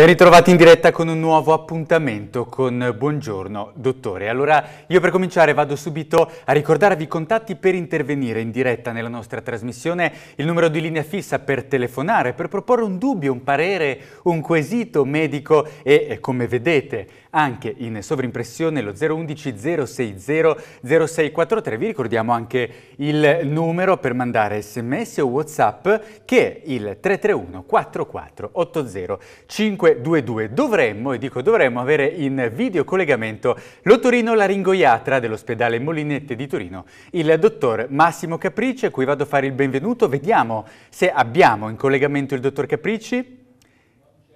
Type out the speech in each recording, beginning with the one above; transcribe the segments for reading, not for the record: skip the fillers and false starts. Ben ritrovati in diretta con un nuovo appuntamento con Buongiorno Dottore. Allora io per cominciare vado subito a ricordarvi i contatti per intervenire in diretta nella nostra trasmissione, il numero di linea fissa per telefonare, per proporre un dubbio, un parere, un quesito medico e come vedete anche in sovrimpressione lo 011 060 0643. Vi ricordiamo anche il numero per mandare sms o whatsapp che è il 331 44 80 50. 522. Dovremmo, e dico dovremmo, avere in video collegamento l'Otorino laringoiatra dell'ospedale Molinette di Torino, il dottor Massimo Capricci, a cui vado a fare il benvenuto. Vediamo se abbiamo in collegamento il dottor Capricci.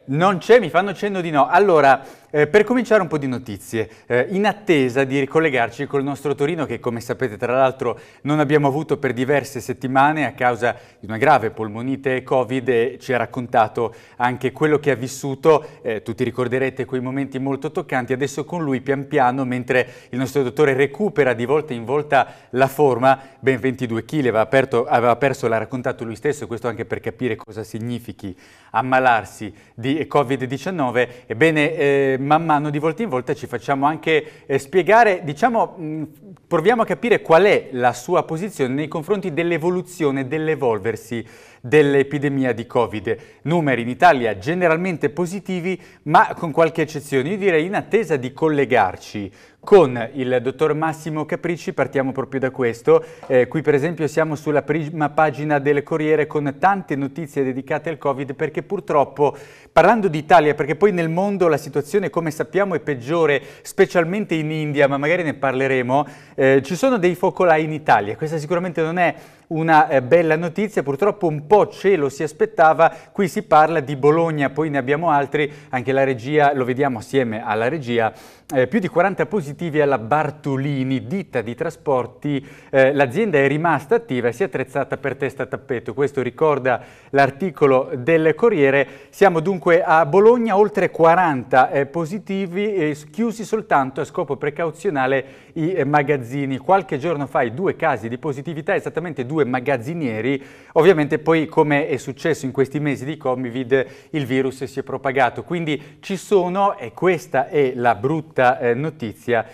Non c'è, mi fanno cenno di no. Allora, per cominciare un po' di notizie, in attesa di ricollegarci col nostro Otorino che, come sapete, tra l'altro non abbiamo avuto per diverse settimane a causa di una grave polmonite Covid, e ci ha raccontato anche quello che ha vissuto. Tutti ricorderete quei momenti molto toccanti. Adesso con lui, pian piano, mentre il nostro dottore recupera di volta in volta la forma, ben 22 kg aveva perso, l'ha raccontato lui stesso, questo anche per capire cosa significhi ammalarsi di Covid-19, ebbene man mano di volta in volta ci facciamo anche spiegare, proviamo a capire qual è la sua posizione nei confronti dell'evoluzione, dell'evolversi dell'epidemia di Covid. Numeri in Italia generalmente positivi ma con qualche eccezione. Io direi, in attesa di collegarci con il dottor Massimo Capricci, partiamo proprio da questo. Qui per esempio siamo sulla prima pagina del Corriere con tante notizie dedicate al Covid, perché purtroppo, parlando di Italia, perché poi nel mondo la situazione, come sappiamo, è peggiore, specialmente in India, ma magari ne parleremo, ci sono dei focolai in Italia. Questa sicuramente non è una bella notizia, purtroppo un po' ce lo si aspettava. Qui si parla di Bologna, poi ne abbiamo altri, anche la regia, lo vediamo assieme alla regia, più di 40 positivi alla Bartolini, ditta di trasporti. L'azienda è rimasta attiva e si è attrezzata per test a tappeto, questo ricorda l'articolo del Corriere. Siamo dunque a Bologna, oltre 40 positivi, chiusi soltanto a scopo precauzionale i magazzini. Qualche giorno fa i due casi di positività, esattamente due magazzinieri. Ovviamente poi, come è successo in questi mesi di Covid, il virus si è propagato, quindi ci sono, e questa è la brutta notizia,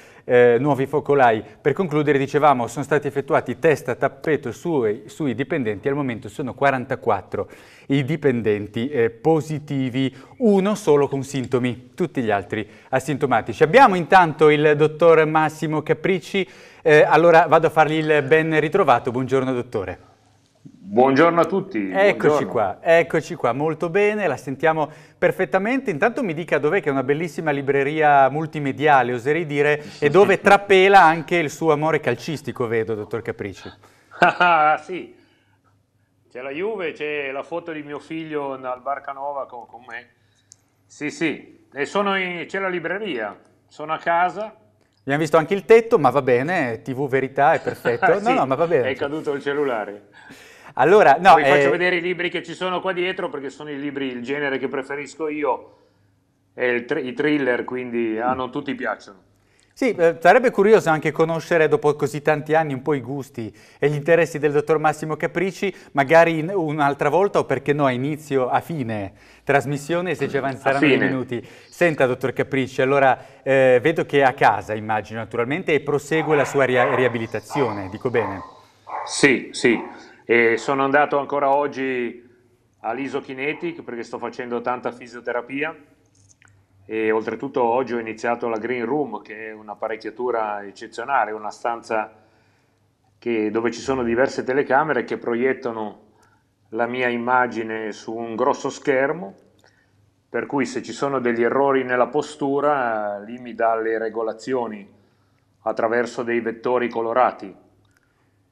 nuovi focolai. Per concludere, dicevamo, sono stati effettuati test a tappeto sui dipendenti, al momento sono 44 i dipendenti positivi, uno solo con sintomi, tutti gli altri asintomatici. Abbiamo intanto il dottor Massimo Capricci, allora vado a fargli il ben ritrovato. Buongiorno dottore. Buongiorno a tutti. Eccoci qua, eccoci qua, molto bene, la sentiamo perfettamente. Intanto mi dica dov'è, che è una bellissima libreria multimediale, oserei dire, e dove trapela anche il suo amore calcistico, vedo, dottor Capricci. Ah sì, c'è la Juve, c'è la foto di mio figlio al Barcanova con me. Sì sì, e c'è la libreria, sono a casa. Abbiamo visto anche il tetto, ma va bene, TV Verità è perfetto. Sì, no, no, ma va bene. È caduto il cellulare. Allora, no, vi faccio vedere i libri che ci sono qua dietro, perché sono i libri, il genere che preferisco io, i thriller, quindi non tutti piacciono. Sì, sarebbe curioso anche conoscere, dopo così tanti anni, un po' i gusti e gli interessi del dottor Massimo Capricci, magari un'altra volta, o perché no, a inizio, a fine trasmissione, se ci avanzeranno i minuti. Senta, dottor Capricci, allora vedo che è a casa, immagino, naturalmente, e prosegue la sua riabilitazione, dico bene? Sì, sì, e sono andato ancora oggi all'isokinetic, perché sto facendo tanta fisioterapia. E oltretutto oggi ho iniziato la Green Room, che è un'apparecchiatura eccezionale, una stanza dove ci sono diverse telecamere che proiettano la mia immagine su un grosso schermo, per cui se ci sono degli errori nella postura, lì mi dà le regolazioni attraverso dei vettori colorati.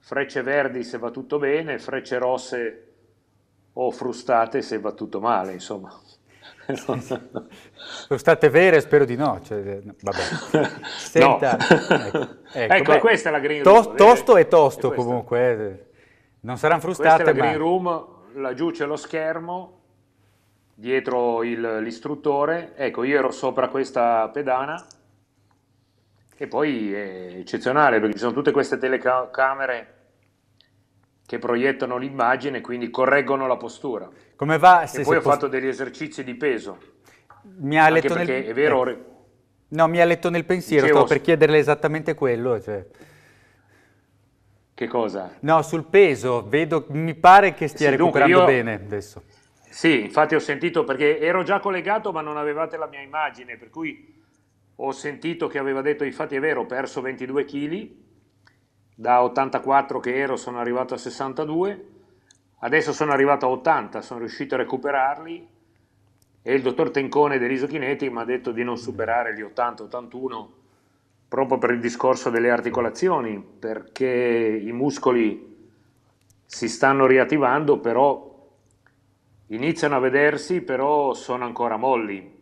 Frecce verdi se va tutto bene, frecce rosse o frustate se va tutto male, insomma. Sono state vere, spero di no. Cioè, vabbè. Senta, no. Ecco, beh, questa è la Green Room. Tosto e tosto, comunque. Non saranno frustate. Questa è la Green Room, laggiù c'è lo schermo, dietro l'istruttore. Ecco, io ero sopra questa pedana, e poi è eccezionale, perché ci sono tutte queste telecamere che proiettano l'immagine, quindi correggono la postura. Come va? E poi ho fatto degli esercizi di peso. mi ha letto nel... è vero. No, mi ha letto nel pensiero, dicevo... stavo per chiederle esattamente quello. Cioè... Che cosa? No, sul peso, vedo, mi pare che stia recuperando bene adesso. Sì, infatti ho sentito, perché ero già collegato ma non avevate la mia immagine, per cui ho sentito che aveva detto, infatti è vero, ho perso 22 kg, da 84 che ero sono arrivato a 62, adesso sono arrivato a 80, sono riuscito a recuperarli, e il dottor Tencone dell'Iso Chinetti mi ha detto di non superare gli 80-81 proprio per il discorso delle articolazioni, perché i muscoli si stanno riattivando, però iniziano a vedersi, però sono ancora molli,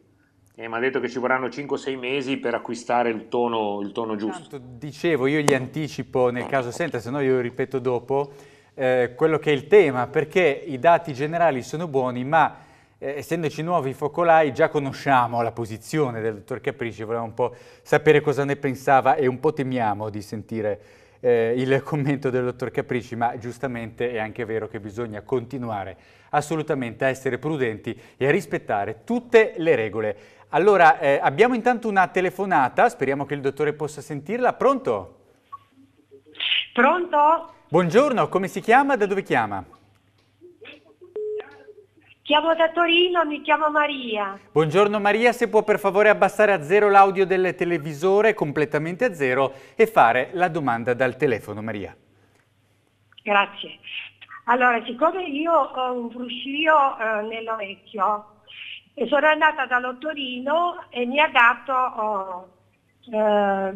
e mi ha detto che ci vorranno 5-6 mesi per acquistare il tono giusto. Tanto, dicevo, io gli anticipo nel caso senta, se no io ripeto dopo, quello che è il tema, perché i dati generali sono buoni, ma essendoci nuovi focolai già conosciamo la posizione del dottor Capricci, volevamo un po' sapere cosa ne pensava e un po' temiamo di sentire il commento del dottor Capricci, ma giustamente è anche vero che bisogna continuare assolutamente a essere prudenti e a rispettare tutte le regole. Allora, abbiamo intanto una telefonata, speriamo che il dottore possa sentirla. Pronto? Pronto? Buongiorno, come si chiama, da dove chiama? Chiamo da Torino, mi chiamo Maria. Buongiorno Maria, se può per favore abbassare a zero l'audio del televisore, completamente a zero, e fare la domanda dal telefono, Maria. Grazie. Allora, siccome io ho un bruscio nell'orecchio, sono andata dall'Otorino e mi ha dato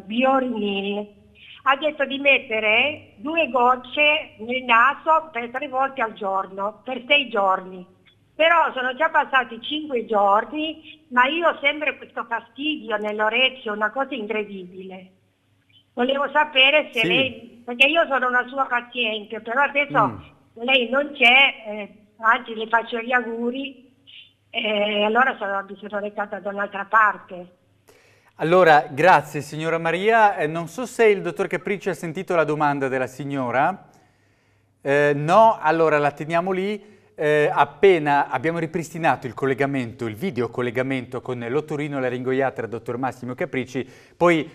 Bioriniri. Ha detto di mettere 2 gocce nel naso per 3 volte al giorno, per 6 giorni. Però sono già passati 5 giorni, ma io ho sempre questo fastidio nell'orecchio, una cosa incredibile. Volevo sapere se lei, perché io sono una sua paziente, però adesso lei non c'è, anzi le faccio gli auguri, allora mi sono recata da un'altra parte. Allora, grazie signora Maria, non so se il dottor Capricci ha sentito la domanda della signora, no, allora la teniamo lì. Appena abbiamo ripristinato il collegamento, il video collegamento con l'Otorino laringoiatra dottor Massimo Capricci, poi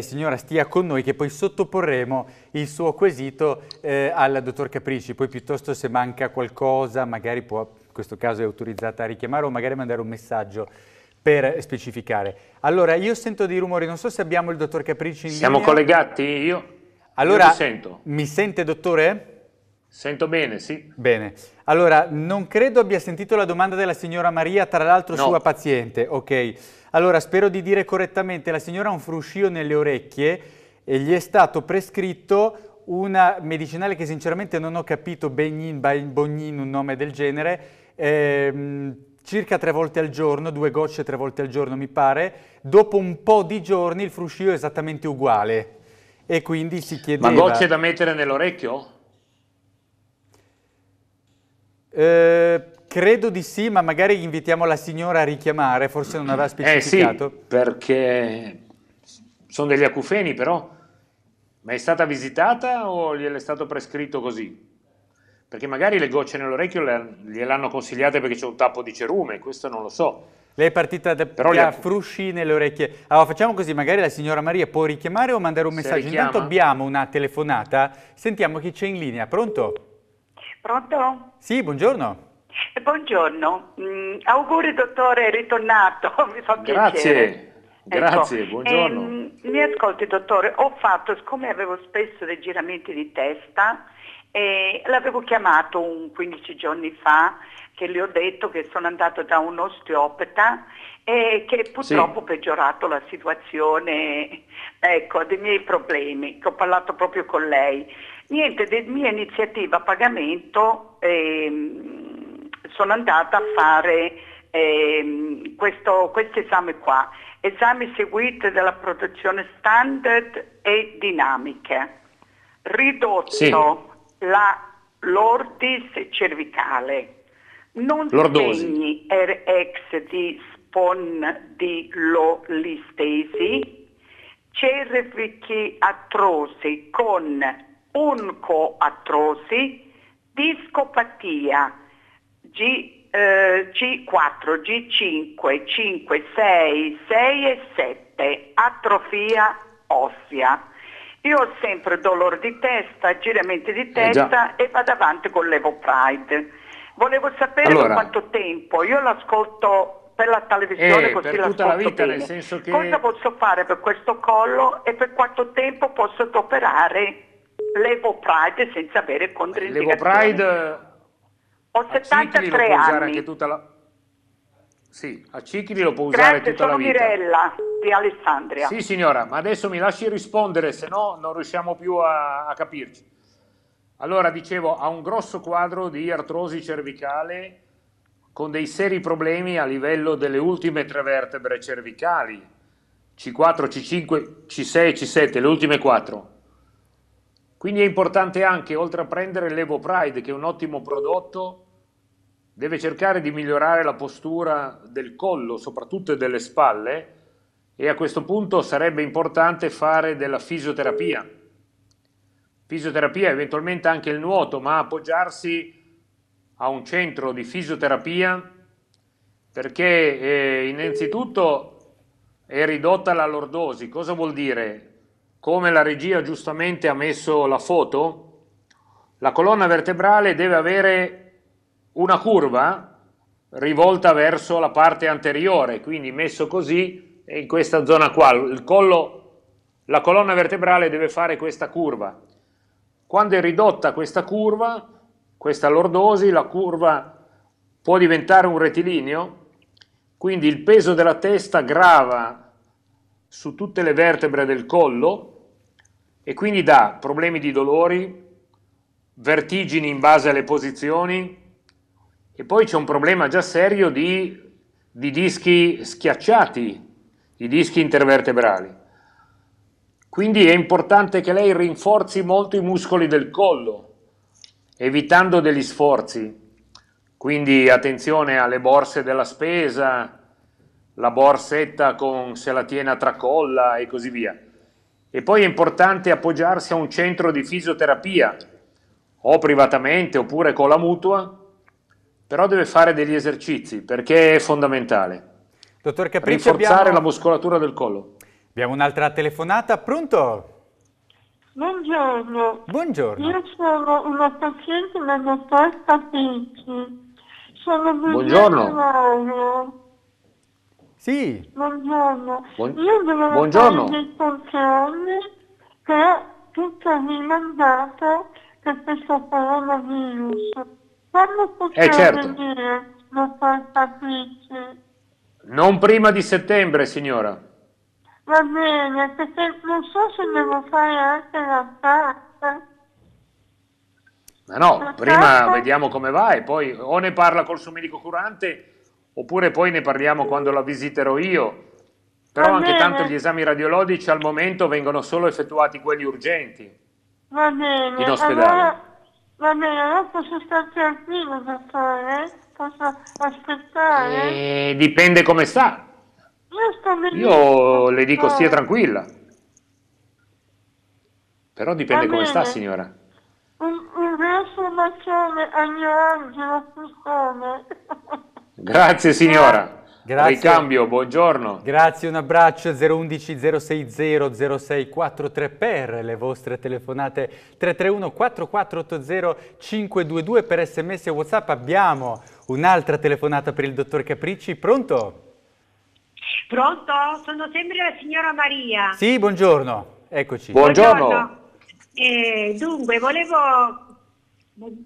signora stia con noi che poi sottoporremo il suo quesito al dottor Capricci, poi piuttosto se manca qualcosa magari può, in questo caso è autorizzata a richiamare o magari mandare un messaggio per specificare. Allora io sento dei rumori, non so se abbiamo il dottor Capricci in linea. Siamo collegati? Io? Allora, io mi sento. Mi sente dottore? Sento bene, sì. Bene. Allora, non credo abbia sentito la domanda della signora Maria, tra l'altro no. Sua paziente. Ok. Allora, spero di dire correttamente. La signora ha un fruscio nelle orecchie e gli è stato prescritto un medicinale che sinceramente non ho capito, Bognin, un nome del genere, circa 3 volte al giorno, 2 gocce 3 volte al giorno mi pare. Dopo un po' di giorni il fruscio è esattamente uguale e quindi si chiedeva... Ma gocce da mettere nell'orecchio? Credo di sì, ma magari invitiamo la signora a richiamare, forse non aveva specificato. Sì, perché sono degli acufeni però, ma è stata visitata o gliel'è stato prescritto così? Perché magari le gocce nell'orecchio gliel'hanno consigliate perché c'è un tappo di cerume, questo non lo so. Lei è partita da frusci nelle orecchie. Allora facciamo così, magari la signora Maria può richiamare o mandare un messaggio. Intanto abbiamo una telefonata, sentiamo chi c'è in linea, pronto? Pronto? Sì, buongiorno. Buongiorno, auguri dottore, ritornato, mi fa piacere. Grazie, ecco. Buongiorno. Mi ascolti dottore, ho fatto, siccome avevo spesso dei giramenti di testa, l'avevo chiamato un 15 giorni fa, che gli ho detto che sono andato da un osteopata e che purtroppo ha peggiorato la situazione, ecco, dei miei problemi, che ho parlato proprio con lei. Niente, mia iniziativa a pagamento, sono andata a fare questo esame qua, esami seguiti dalla protezione standard e dinamiche, ridotto l'ordis cervicale, non segni RX di spondilolistesi, cervichiatrosi con oncoartrosi, discopatia, G4, G5, 5, 6, 6 e 7, atrofia ossea. Io ho sempre dolore di testa, giramenti di testa e vado avanti con Levopride. Volevo sapere allora, da quanto tempo, io l'ascolto per la televisione così per tutta la vita, nel senso che... Cosa posso fare per questo collo e per quanto tempo posso operare Levopride senza avere controindicazioni? Levopride... Ho 73 anni. Sì, a Cicli lo può usare tutta la vita. Grazie, sono Mirella di Alessandria. Sì signora, ma adesso mi lasci rispondere, se no non riusciamo più a capirci. Allora, dicevo, ha un grosso quadro di artrosi cervicale con dei seri problemi a livello delle ultime tre vertebre cervicali, C4, C5, C6, C7, le ultime quattro. Quindi è importante anche, oltre a prendere Levopride, che è un ottimo prodotto, deve cercare di migliorare la postura del collo, soprattutto delle spalle, e a questo punto sarebbe importante fare della fisioterapia. Fisioterapia, eventualmente anche il nuoto, ma appoggiarsi a un centro di fisioterapia, perché innanzitutto è ridotta la lordosi. Cosa vuol dire? Come la regia giustamente ha messo la foto, la colonna vertebrale deve avere una curva rivolta verso la parte anteriore, quindi messo così e in questa zona qua. Il collo, la colonna vertebrale deve fare questa curva. Quando è ridotta questa curva, questa lordosi, la curva può diventare un rettilineo, quindi il peso della testa grava su tutte le vertebre del collo e quindi dà problemi di dolori, vertigini in base alle posizioni, e poi c'è un problema già serio di dischi schiacciati, di dischi intervertebrali. Quindi è importante che lei rinforzi molto i muscoli del collo, evitando degli sforzi. Quindi attenzione alle borse della spesa, la borsetta con se la tiene a tracolla e così via. E poi è importante appoggiarsi a un centro di fisioterapia, o privatamente oppure con la mutua, però deve fare degli esercizi perché è fondamentale. Dottor Capricci, rinforzare la muscolatura del collo. Abbiamo un'altra telefonata, pronto? Buongiorno. Buongiorno. Io sono una paziente del dottor Capricci. Sono Buongiorno. Sì. Buongiorno. Io dovevo fare dei controlli che ho tutto rimandato per questo coronavirus. Quando possiamo venire, dottor Capricci? Non prima di settembre, signora. Va bene, perché non so se devo fare anche la tappa. Ma no, prima vediamo come va e poi o ne parla col suo medico curante oppure poi ne parliamo quando la visiterò io. Però anche tanto gli esami radiologici al momento vengono solo effettuati quelli urgenti. Va bene, in ospedale. Allora, va bene, allora posso stare tranquillo, dottore? Posso aspettare? Dipende come sta. Io le dico stia tranquilla, però dipende come sta, signora. Un grosso bacione a mio angelo. Grazie signora. Grazie. Ricambio, buongiorno. Grazie, un abbraccio. 011 060 0643 per le vostre telefonate, 331 4480 522 per sms e WhatsApp. Abbiamo un'altra telefonata per il dottor Capricci, pronto? Pronto? Sono sempre la signora Maria. Sì, buongiorno. Eccoci. Buongiorno. Dunque,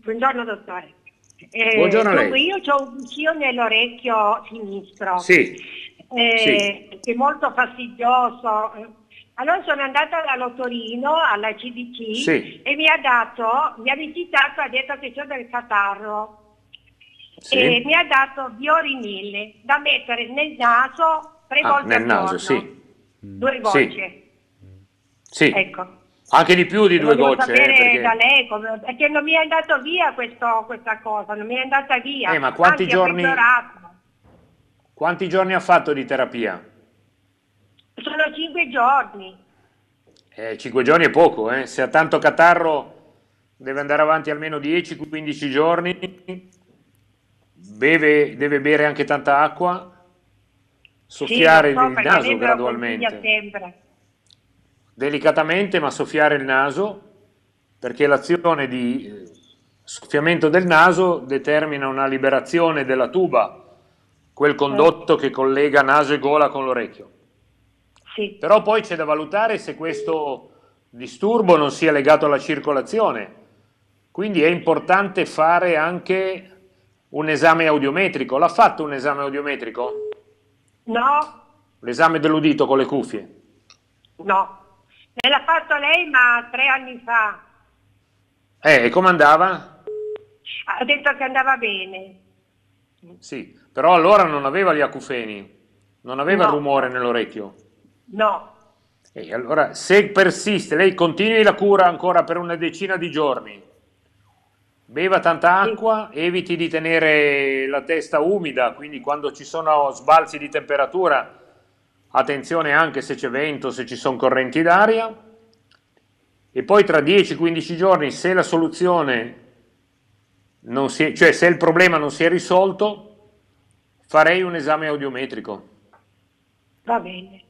Buongiorno, dottore. Buongiorno a lei. Dunque, io ho un buccio nell'orecchio sinistro. Sì. Sì. Che è molto fastidioso. Allora sono andata dall'Otorino, alla CDC, sì, e mi ha visitato, ha detto che c'ho del catarro. Sì. E mi ha dato Bioriniri da mettere nel naso tre volte al giorno. Sì. Due gocce. Sì. Sì. Ecco. Anche di più di due gocce. Perché... da lei come... perché non mi è andato via questa cosa, non mi è andata via. Ma quanti giorni? Quanti giorni ha fatto di terapia? Sono 5 giorni. 5 giorni è poco, eh? Se ha tanto catarro deve andare avanti almeno 10-15 giorni. Deve bere anche tanta acqua? Soffiare il naso gradualmente? Delicatamente, ma soffiare il naso, perché l'azione di soffiamento del naso determina una liberazione della tuba, quel condotto che collega naso e gola con l'orecchio. Sì. Però poi c'è da valutare se questo disturbo non sia legato alla circolazione, quindi è importante fare anche un esame audiometrico. L'ha fatto un esame audiometrico? No. L'esame dell'udito con le cuffie? No. Me l'ha fatto lei, ma 3 anni fa. E come andava? Ha detto che andava bene. Sì, però allora non aveva gli acufeni, non aveva rumore nell'orecchio. No. E allora, se persiste, lei continui la cura ancora per una decina di giorni, beva tanta acqua, eviti di tenere la testa umida, quindi quando ci sono sbalzi di temperatura, attenzione anche se c'è vento, se ci sono correnti d'aria, e poi tra 10-15 giorni, se la soluzione non si è, cioè se il problema non si è risolto, farei un esame audiometrico. Va bene.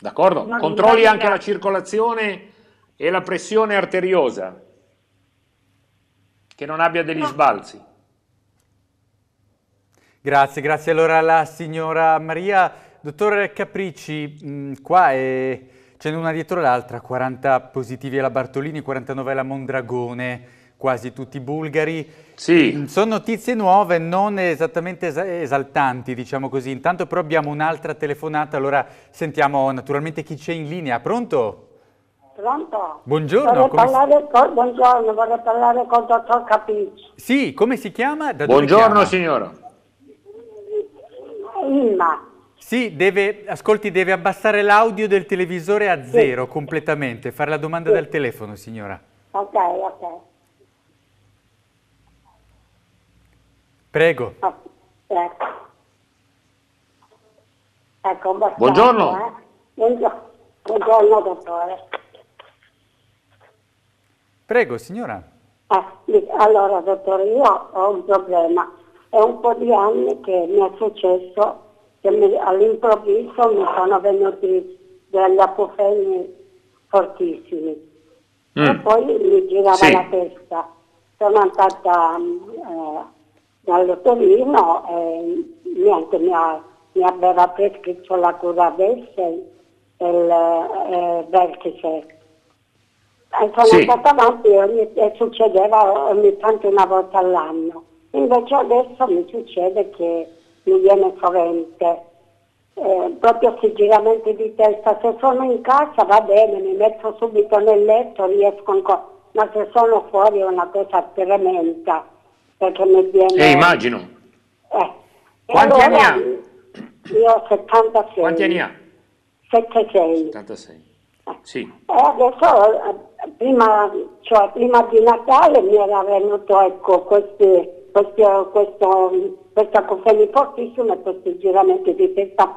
D'accordo? Controlli anche la circolazione e la pressione arteriosa, che non abbia degli sbalzi. Grazie, grazie allora alla signora Maria. Dottor Capricci, qua c'è una dietro l'altra, 40 positivi alla Bartolini, 49 alla Mondragone, quasi tutti bulgari. Sì. Sono notizie nuove, non esattamente esaltanti, diciamo così. Intanto però abbiamo un'altra telefonata, allora sentiamo naturalmente chi c'è in linea. Pronto? Pronto? Buongiorno. Buongiorno, vorrei parlare con il dottor Capricci. Sì, come si chiama? Buongiorno signora. Ilma. Sì, deve abbassare l'audio del televisore a zero completamente, fare la domanda dal telefono, signora. Ok, ok. Prego. Oh, ecco. Ecco, bastante, buongiorno. Buongiorno, dottore. Prego, signora. Allora, dottore, io ho un problema. È un po' di anni che mi è successo che all'improvviso mi sono venuti degli acufeni fortissimi e poi mi girava la testa. Sono andata dall'Otorino e niente, mi aveva prescritto la cura Vertiserc e il Vertiserc. Sono andata avanti e succedeva ogni tanto, una volta all'anno. Invece adesso mi succede che mi viene sovente, proprio questi giramenti di testa. Se sono in casa va bene, mi metto subito nel letto, riesco ancora, ma se sono fuori è una cosa tremenda, perché mi viene... immagino. Quanti allora, anni ha? Io ho 76. Quanti anni ha? 76. 76. Sì. Adesso, prima di Natale mi era venuto, ecco, questa acufeni fortissima e questi giramenti di testa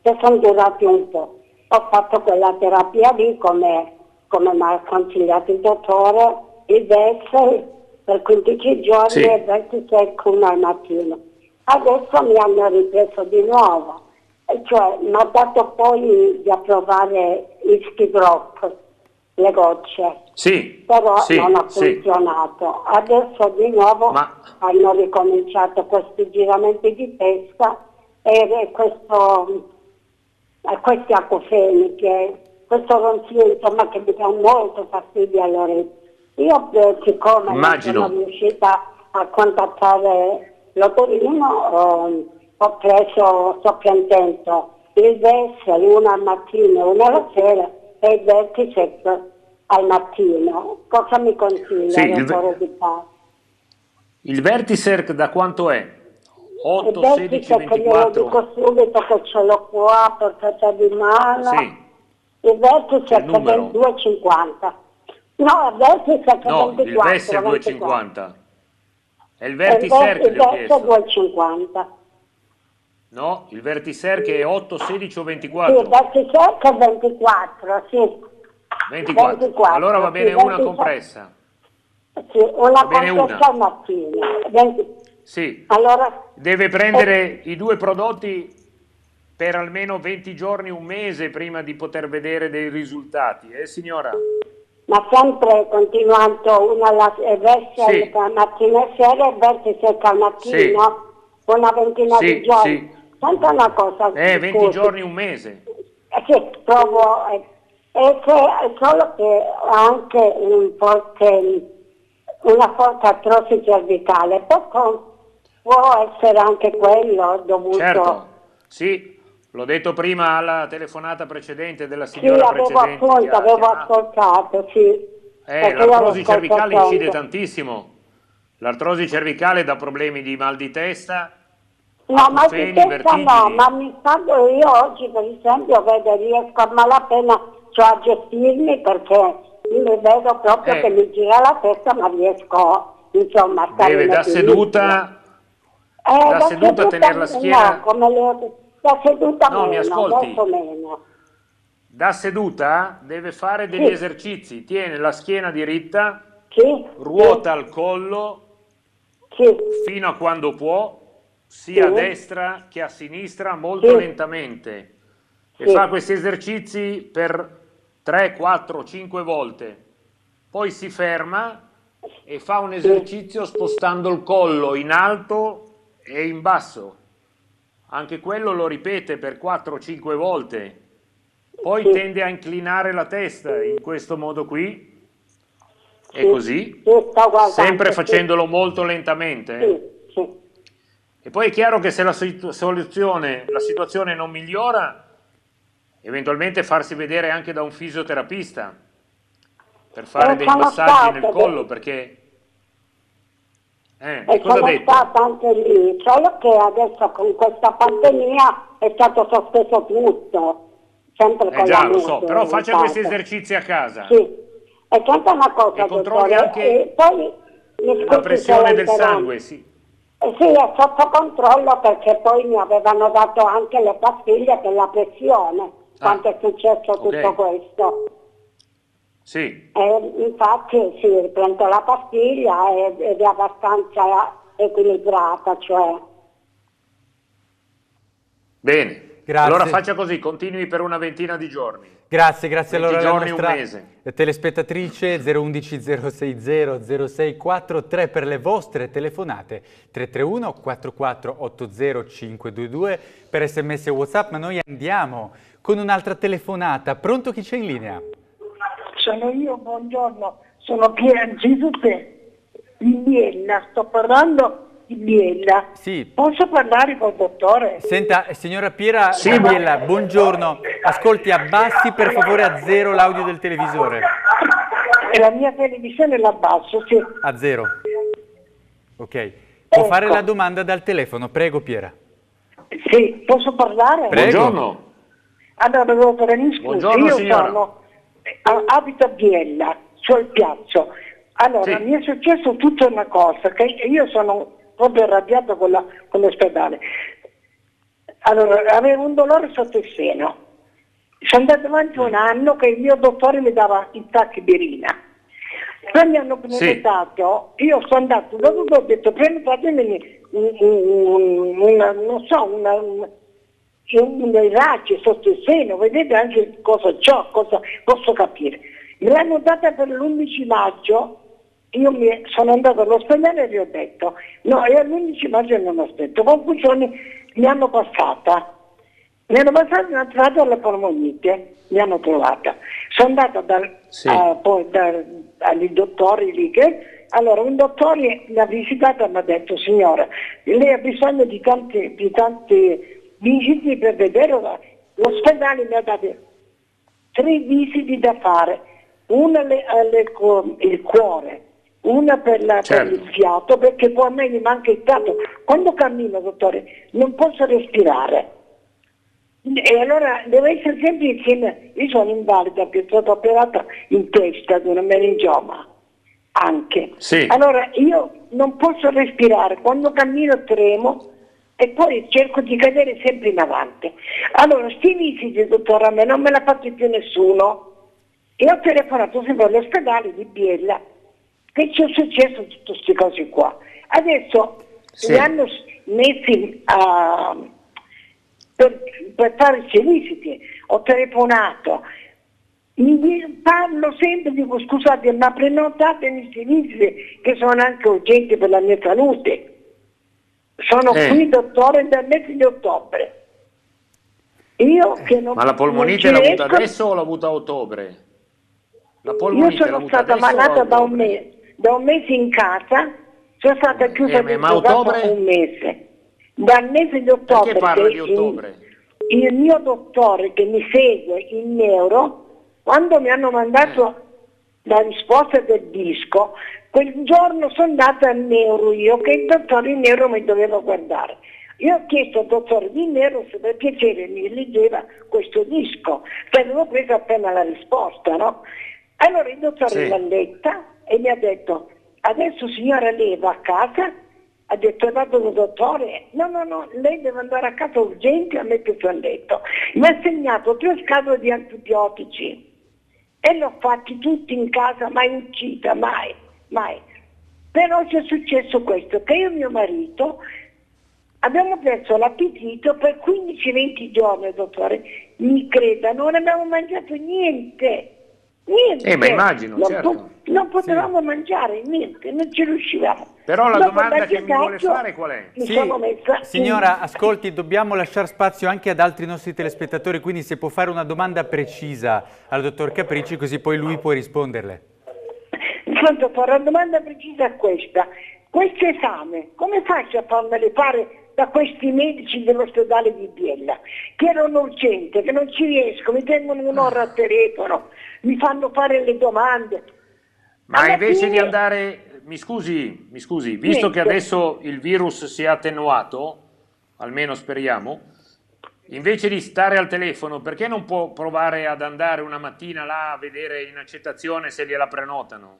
che sono durati un po'. Ho fatto quella terapia lì, come mi ha consigliato il dottore, il Vertiserc per 15 giorni e il Vertiserc una mattina. Adesso mi hanno ripreso di nuovo, cioè mi ha dato poi di approvare il Schidrop, le gocce, però non ha funzionato. Adesso di nuovo hanno ricominciato questi giramenti di testa e questi acufeni, questo ronzio, insomma, che mi dà molto fastidio all'orecchio. Io, siccome non sono riuscita a contattare l'Otorino, ho preso soprintento il Vertiserc una mattina e una la sera e il Vertiserc al mattino. Cosa mi consiglia di fare? Il Vertiserc da quanto è? 8, 16, 24? Il Vertiserc, glielo dico subito che ce l'ho qua a portata di mano. Il Vertiserc è del 2,50. No, il Vertiserc è del 2,50. È il Vertiserc che ho chiesto. Il Vertiserc è 2,50. No, il Vertiserc è 8, 16 o 24? Sì, il Vertiserc è 24, sì. 24. 24, allora va bene, 24. Una compressa. Sì, una compressa al mattino. Sì, allora, deve prendere i due prodotti per almeno 20 giorni, un mese, prima di poter vedere dei risultati, signora? Ma sempre continuando una alla la mattina e sera e Vertiserc al mattino, una ventina di giorni. Senta una cosa. 20 giorni, un mese. Sì, provo. Solo che ha anche una forte atrofi cervicale, può essere anche quello dovuto. Certo, sì, l'ho detto prima alla telefonata precedente della signora precedente. Sì, avevo ascoltato, sì. L'artrosi cervicale incide tantissimo. L'artrosi cervicale dà problemi di mal di testa. No, ma di testa no, ma mi fanno io oggi, per esempio, vedo, riesco a malapena a gestirmi, perché io mi vedo proprio che mi gira la testa, ma riesco, insomma, a stare da seduta. Da seduta tenere la schiena. No, come le, da seduta no, meno, mi ascolti. Meno. Da seduta deve fare degli esercizi. Tiene la schiena diritta, ruota il collo fino a quando può, sia a destra che a sinistra, molto lentamente. E fa questi esercizi per 3, 4, 5 volte. Poi si ferma e fa un esercizio spostando il collo in alto e in basso. Anche quello lo ripete per 4-5 volte. Poi tende a inclinare la testa in questo modo qui. E così, sempre facendolo molto lentamente. E poi è chiaro che se la situazione non migliora, eventualmente farsi vedere anche da un fisioterapista per fare dei massaggi nel collo, perché cosa ha detto? Sono stata anche lì, solo che adesso con questa pandemia è stato sospeso tutto, sempre con già, la lo so, però faccia questi esercizi a casa. Sì, e senta una cosa, e controlli anche poi, la pressione del sangue, sì, è sotto controllo, perché poi mi avevano dato anche le pastiglie per la pressione, quanto è successo tutto questo. Sì. E infatti prendo la pastiglia ed è abbastanza equilibrata, cioè. Bene. Grazie. Allora faccia così, continui per una ventina di giorni. Grazie, grazie allora alla nostra telespettatrice 011 060 06 443. Per le vostre telefonate 331 44 80 522 per sms e WhatsApp. Ma noi andiamo con un'altra telefonata. Pronto, chi c'è in linea? Sono io, buongiorno, sono Giuseppe di Vienna, sto parlando Biella. Sì. Posso parlare col dottore? Senta, signora Piera, Biella, buongiorno. Ascolti, abbassi per favore a zero l'audio del televisore. La mia televisione l'abbasso, a zero. Ok. Può fare la domanda dal telefono, prego Piera. Sì, posso parlare? Prego. Buongiorno. Allora, dottore, mi scusi, buongiorno, io abito a Biella, cioè il Piazzo. Allora, mi è successo tutta una cosa, che io sono proprio arrabbiato con l'ospedale. Allora, avevo un dolore sotto il seno. Sono andato avanti un anno che il mio dottore mi dava il tachibirina. Poi mi hanno prenotato, io sono andato, dopo ho detto prenotatemi un raggio sotto il seno, vedete anche cosa c'ho, cosa posso capire. Me l'hanno data per l'11 maggio. Io sono andato all'ospedale e gli ho detto, no, io all'11 maggio non aspetto, confusione mi hanno passata, mi hanno trovato alla polmonite, mi hanno trovata. Sono andata dai dottori lì, allora un dottore mi ha visitata e mi ha detto, signora, lei ha bisogno di tanti visiti per vedere, l'ospedale mi ha dato 3 visiti da fare, una il cuore, una per il fiato, perché poi a me mi manca il fiato. Quando cammino, dottore, non posso respirare. E allora devo essere sempre insieme. Io sono invalida, che è stata operata in testa di una meningioma anche. Allora io non posso respirare, quando cammino tremo e poi cerco di cadere sempre in avanti. Allora, sti visiti, dottore, a me non me l'ha fatto più nessuno. E ho telefonato sempre all'ospedale di Biella, che ci è successo tutte queste cose qua. Adesso Sì. Li hanno messi per fare visite, ho telefonato, mi parlo sempre, dico scusate ma prenotatemi queste visite che sono anche urgenti per la mia salute. Sono qui dottore dal mese di ottobre. Io che non, ma la polmonite l'ha avuta adesso o l'ha avuta a ottobre? La polmonite io sono stata malata da un mese in casa, sono stata chiusa da un mese. Dal mese di ottobre. Perché parla di ottobre? Il mio dottore che mi segue in neuro, quando mi hanno mandato la risposta del disco, quel giorno sono andata al neuro io, che il dottore in neuro mi doveva guardare. Io ho chiesto al dottore di neuro se per piacere mi leggeva questo disco, perché avevo preso appena la risposta, no? Allora il dottore l'ha letta e mi ha detto, adesso signora lei va a casa, ha detto è vado dal dottore, no, lei deve andare a casa urgente a mettersi a letto. Mi ha segnato 3 scatole di antibiotici e l'ho fatti tutti in casa, mai uscita, mai. Però c'è successo questo, che io e mio marito abbiamo perso l'appetito per 15-20 giorni, dottore, mi creda, non abbiamo mangiato niente. Ma immagino, non potevamo mangiare niente, non ci riuscivamo. Però la domanda che mi vuole fare qual è? Signora, ascolti, dobbiamo lasciare spazio anche ad altri nostri telespettatori, quindi se può fare una domanda precisa al dottor Capricci, così poi lui può risponderle. Pronto, la domanda precisa è questa. Questo esame, come faccio a farmele fare da questi medici dell'ospedale di Biella, che erano urgenti, che non ci riesco, mi tengono un'ora al telefono, mi fanno fare le domande. Ma invece di andare, mi scusi, visto che adesso il virus si è attenuato, almeno speriamo, invece di stare al telefono, perché non può provare ad andare una mattina là a vedere in accettazione se gliela prenotano?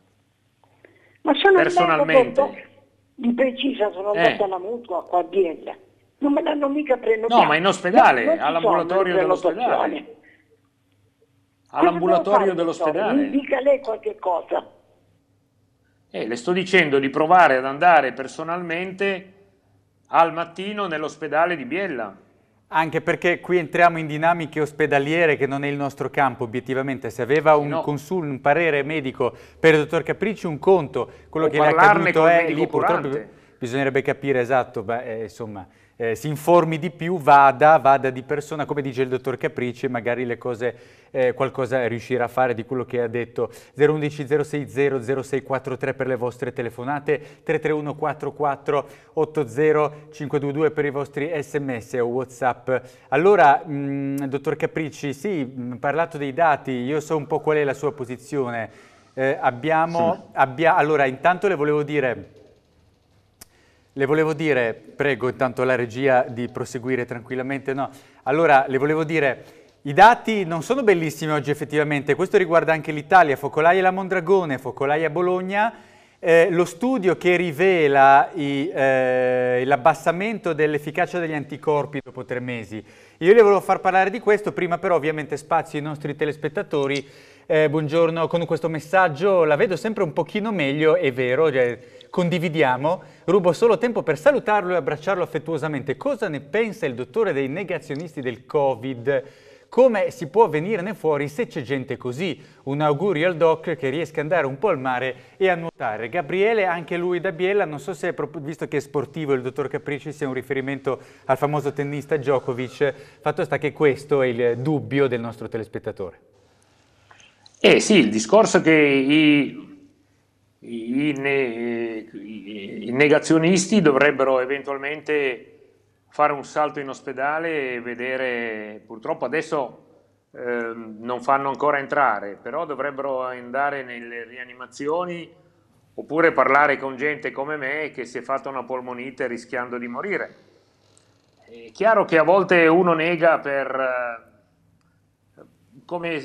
Ma sono personalmente. Di precisa sono andata alla mutua qua a Biella, non me l'hanno mica prenotato. No, ma in ospedale, all'ambulatorio dell'ospedale. All'ambulatorio dell'ospedale. Mi dica lei qualche cosa. Le sto dicendo di provare ad andare personalmente al mattino nell'ospedale di Biella. Anche perché qui entriamo in dinamiche ospedaliere che non è il nostro campo, obiettivamente. Se aveva un parere medico per il dottor Capricci, un conto, quello che le è accaduto è lì purtroppo bisognerebbe capire, esatto, si informi di più, vada di persona, come dice il dottor Capricci, magari le cose, qualcosa riuscirà a fare di quello che ha detto. 011 060 0643 per le vostre telefonate, 331 44 80 522 per i vostri sms o whatsapp. Allora, dottor Capricci, sì, parlato dei dati, io so un po' qual è la sua posizione. Allora, intanto le volevo dire, prego intanto la regia di proseguire tranquillamente, no? Allora, le volevo dire, i dati non sono bellissimi oggi effettivamente, questo riguarda anche l'Italia, focolai alla Mondragone, focolai a Bologna, lo studio che rivela l'abbassamento dell'efficacia degli anticorpi dopo 3 mesi. Io le volevo far parlare di questo, prima però ovviamente spazio ai nostri telespettatori. Buongiorno, con questo messaggio la vedo sempre un pochino meglio, è vero, condividiamo, rubo solo tempo per salutarlo e abbracciarlo affettuosamente. Cosa ne pensa il dottore dei negazionisti del Covid? Come si può venirne fuori se c'è gente così? Un augurio al doc che riesca ad andare un po' al mare e a nuotare. Gabriele, anche lui da Biella, non so se è proprio, visto che è sportivo il dottor Capricci, sia un riferimento al famoso tennista Djokovic, fatto sta che questo è il dubbio del nostro telespettatore. Sì, il discorso che i negazionisti dovrebbero eventualmente fare un salto in ospedale e vedere, purtroppo adesso non fanno ancora entrare, però dovrebbero andare nelle rianimazioni oppure parlare con gente come me che si è fatta una polmonite rischiando di morire. È chiaro che a volte uno nega come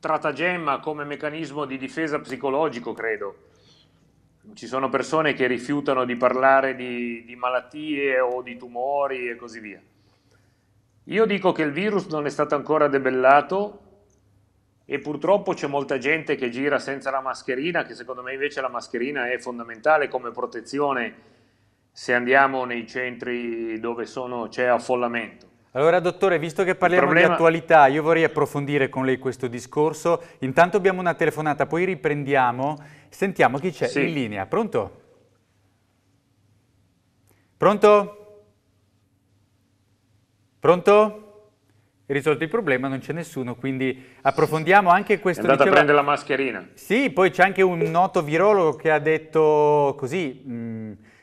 stratagemma, come meccanismo di difesa psicologico, credo. Ci sono persone che rifiutano di parlare di malattie o di tumori e così via. Io dico che il virus non è stato ancora debellato e purtroppo c'è molta gente che gira senza la mascherina, che secondo me invece la mascherina è fondamentale come protezione se andiamo nei centri dove c'è affollamento. Allora dottore, visto che parliamo di attualità, io vorrei approfondire con lei questo discorso. Intanto abbiamo una telefonata, poi riprendiamo. Sentiamo chi c'è in linea. Pronto? Pronto? Pronto? Risolto il problema, non c'è nessuno, quindi approfondiamo anche questo. È andato a prendere la mascherina. Sì, poi c'è anche un noto virologo che ha detto così,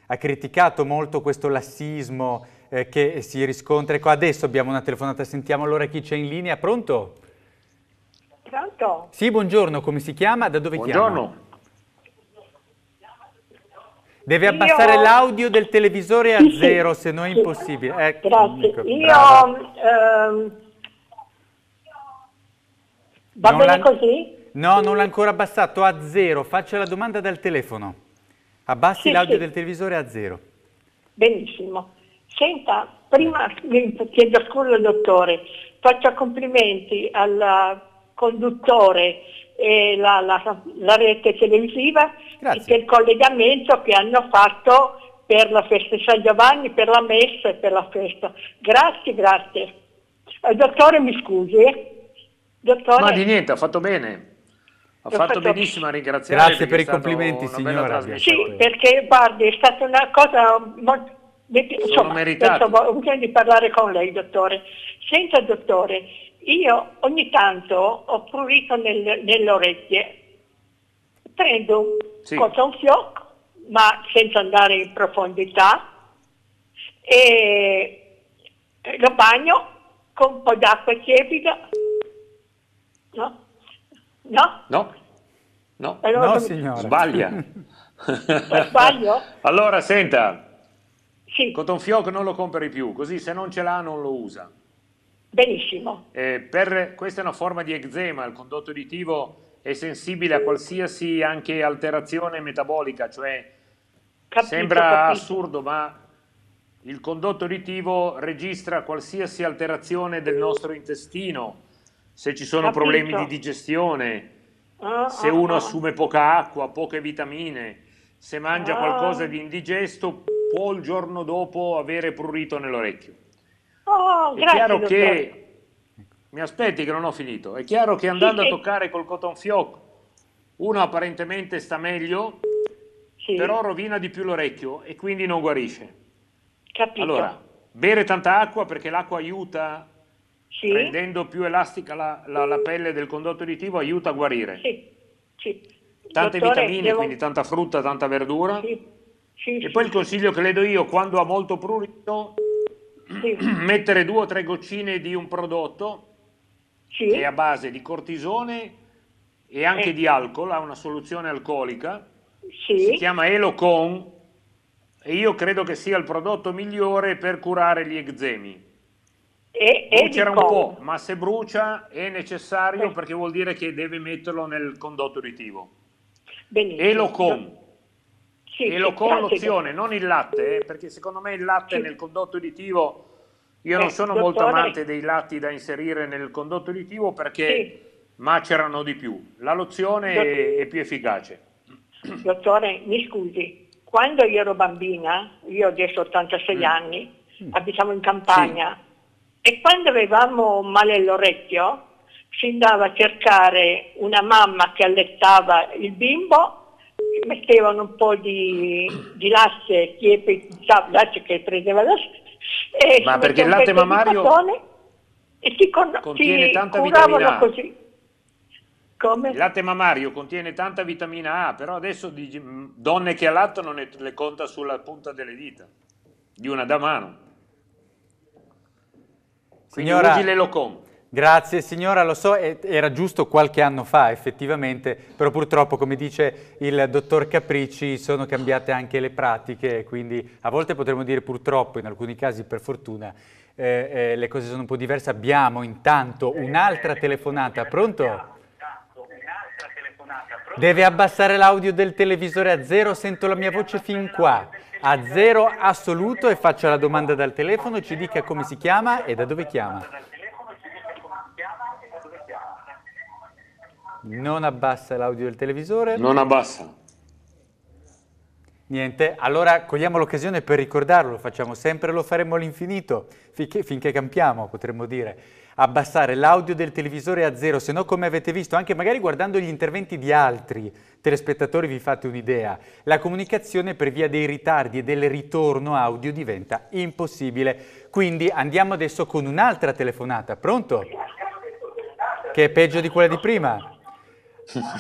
ha criticato molto questo lassismo che si riscontra. Ecco, adesso abbiamo una telefonata, sentiamo allora chi c'è in linea. Pronto? Pronto? Sì, buongiorno, come si chiama? Da dove chiama? Deve abbassare l'audio del televisore a zero, se no è impossibile. Ecco, grazie. Ecco, va bene così? No, non l'ha ancora abbassato, a zero. Faccia la domanda dal telefono. Abbassi l'audio del televisore a zero. Benissimo. Senta, prima chiedo scusa al dottore, faccio complimenti al conduttore e la rete televisiva per il collegamento che hanno fatto per la festa di San Giovanni, per la messa e per la festa. Grazie, grazie. Dottore, mi scusi. Dottore? Ma di niente, ha fatto bene. Ha fatto benissimo a ringraziare. Grazie per i complimenti, signora. Sì, perché guardi, è stata una cosa molto... Insomma, ho bisogno di parlare con lei, dottore. Senta, dottore, io ogni tanto ho prurito nelle orecchie. Prendo un fiocco, ma senza andare in profondità, e lo bagno con un po' d'acqua tiepida. No? No? No, no, allora, no signora. Sbaglia. Sbaglio? Allora, senta, cotonfioc non lo compri più, così se non ce l'ha non lo usa. Benissimo. Questa è una forma di eczema, il condotto uditivo è sensibile a qualsiasi anche alterazione metabolica, cioè sembra assurdo, ma il condotto uditivo registra qualsiasi alterazione del nostro intestino, se ci sono problemi di digestione, se uno assume poca acqua, poche vitamine, se mangia qualcosa di indigesto, può il giorno dopo avere prurito nell'orecchio. È chiaro che... Mi aspetti che non ho finito. È chiaro che andando a toccare col cotton fioc uno apparentemente sta meglio, però rovina di più l'orecchio e quindi non guarisce. Capito. Allora, bere tanta acqua perché l'acqua aiuta, rendendo più elastica la pelle del condotto uditivo, aiuta a guarire. Tante vitamine, quindi tanta frutta, tanta verdura. E poi il consiglio che le do io, quando ha molto prurito, mettere 2 o 3 goccine di un prodotto che è a base di cortisone e anche di alcol, ha una soluzione alcolica, si chiama Elocon e io credo che sia il prodotto migliore per curare gli eczemi. Brucerà un po', ma se brucia è necessario perché vuol dire che deve metterlo nel condotto uditivo. Elocon. Elocon l'opzione, non il latte, perché secondo me il latte nel condotto uditivo, io non sono molto amante dei latti da inserire nel condotto uditivo perché macerano di più. La lozione è più efficace. Dottore, mi scusi, quando io ero bambina, io adesso ho 86 anni, abitavo in campagna, e quando avevamo male all'orecchio si andava a cercare una mamma che allattava il bimbo, mettevano un po' di latte, latte che prendeva da sé. Ma perché il latte mammario contiene tanta vitamina A. Come? Il latte mammario contiene tanta vitamina A, però adesso donne che allattano le conta sulla punta delle dita, di una da mano. Quindi usi l'Elocon. Grazie signora, lo so, era giusto qualche anno fa effettivamente, però purtroppo come dice il dottor Capricci sono cambiate anche le pratiche, quindi a volte potremmo dire purtroppo, in alcuni casi per fortuna, le cose sono un po' diverse. Abbiamo intanto un'altra telefonata, pronto? Deve abbassare l'audio del televisore a zero, sento la mia voce fin qua, a zero assoluto e faccia la domanda dal telefono, ci dica come si chiama e da dove chiama. Non abbassa l'audio del televisore. Non abbassa. Niente, allora cogliamo l'occasione per ricordarlo, lo facciamo sempre, lo faremo all'infinito, finché campiamo, potremmo dire. Abbassare l'audio del televisore a zero, se no come avete visto, anche magari guardando gli interventi di altri telespettatori vi fate un'idea. La comunicazione per via dei ritardi e del ritorno audio diventa impossibile. Quindi andiamo adesso con un'altra telefonata, pronto? Che è peggio di quella di prima.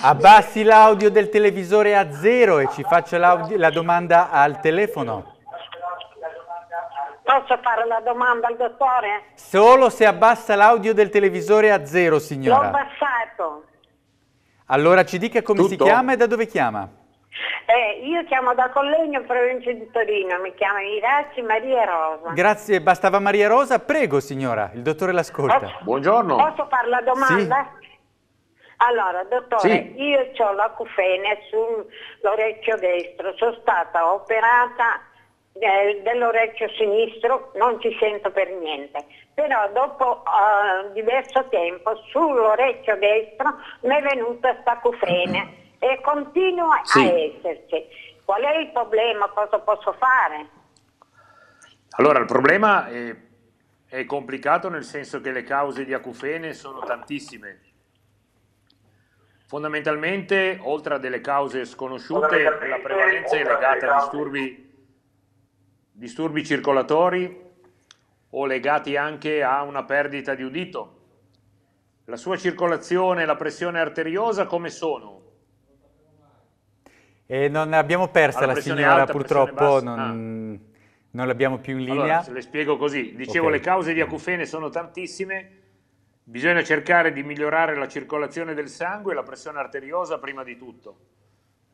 Abbassi l'audio del televisore a zero e ci faccia la domanda al telefono. Posso fare la domanda al dottore? Solo se abbassa l'audio del televisore a zero, signora. L'ho abbassato. Allora ci dica come si chiama e da dove chiama. Io chiamo da Collegno, provincia di Torino, mi chiamo Iraci Maria Rosa. Grazie, bastava Maria Rosa. Prego signora, il dottore l'ascolta. Buongiorno. Posso fare la domanda? Sì. Allora, dottore, sì. Io ho l'acufene sull'orecchio destro, sono stata operata dell'orecchio sinistro, non ci sento per niente, però dopo diverso tempo sull'orecchio destro mi è venuta questa acufene e continua a esserci. Qual è il problema? Cosa posso fare? Allora, il problema è complicato nel senso che le cause di acufene sono tantissime. Fondamentalmente, oltre a delle cause sconosciute, la prevalenza è legata a disturbi circolatori o legati anche a una perdita di udito. La sua circolazione e la pressione arteriosa come sono? E non abbiamo persa la signora, alta, purtroppo, non l'abbiamo più in linea. Allora, le spiego così. Dicevo, le cause di acufene sono tantissime. Bisogna cercare di migliorare la circolazione del sangue e la pressione arteriosa prima di tutto.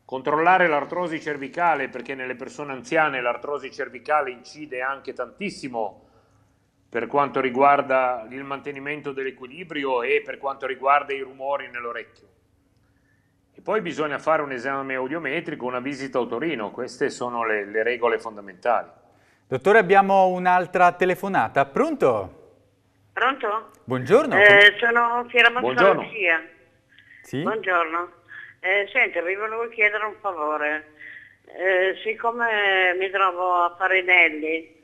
Controllare l'artrosi cervicale, perché nelle persone anziane l'artrosi cervicale incide anche tantissimo per quanto riguarda il mantenimento dell'equilibrio e per quanto riguarda i rumori nell'orecchio. E poi bisogna fare un esame audiometrico, una visita a Otorino. Queste sono le regole fondamentali. Dottore, abbiamo un'altra telefonata. Pronto? Pronto? Buongiorno. Sono Fiera Mazzologia. Sì? Buongiorno. Senti, vi volevo chiedere un favore. Siccome mi trovo a Farinelli,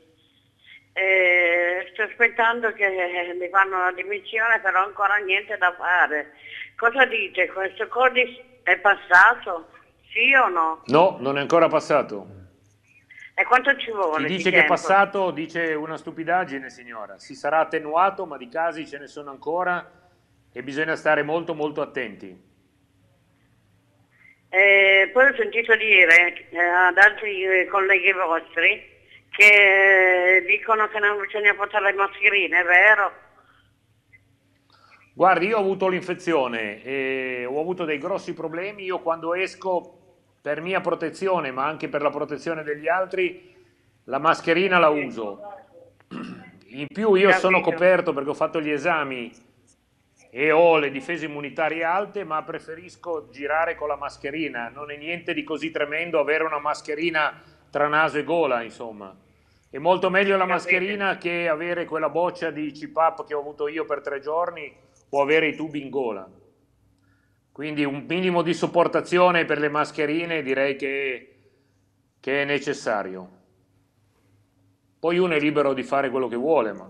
sto aspettando che mi fanno la dimissione, però ancora niente da fare. Cosa dite? Questo codice è passato? Sì o no? No, non è ancora passato. E quanto ci vuole? Chi dice che è passato dice una stupidaggine, signora. Si sarà attenuato, ma di casi ce ne sono ancora e bisogna stare molto molto attenti. Poi ho sentito dire ad altri colleghi vostri che dicono che non bisogna portare le mascherine, è vero? Guardi, io ho avuto l'infezione e ho avuto dei grossi problemi. Io quando esco, per mia protezione, ma anche per la protezione degli altri, la mascherina la uso. In più io sono coperto perché ho fatto gli esami e ho le difese immunitarie alte, ma preferisco girare con la mascherina. Non è niente di così tremendo avere una mascherina tra naso e gola, insomma. È molto meglio la mascherina che avere quella boccia di CPAP che ho avuto io per 3 giorni o avere i tubi in gola. Quindi un minimo di sopportazione per le mascherine direi che è necessario. Poi uno è libero di fare quello che vuole. Ma...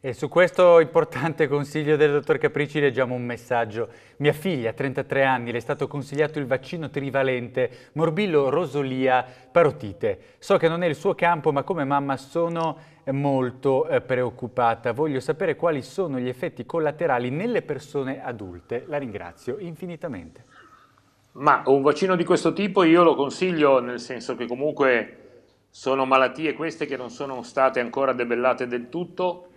E su questo importante consiglio del dottor Capricci leggiamo un messaggio. Mia figlia, 33 anni, le è stato consigliato il vaccino trivalente morbillo-rosolia-parotite. So che non è il suo campo, ma come mamma sono molto preoccupata. Voglio sapere quali sono gli effetti collaterali nelle persone adulte. La ringrazio infinitamente. Ma un vaccino di questo tipo io lo consiglio, nel senso che comunque sono malattie queste che non sono state ancora debellate del tutto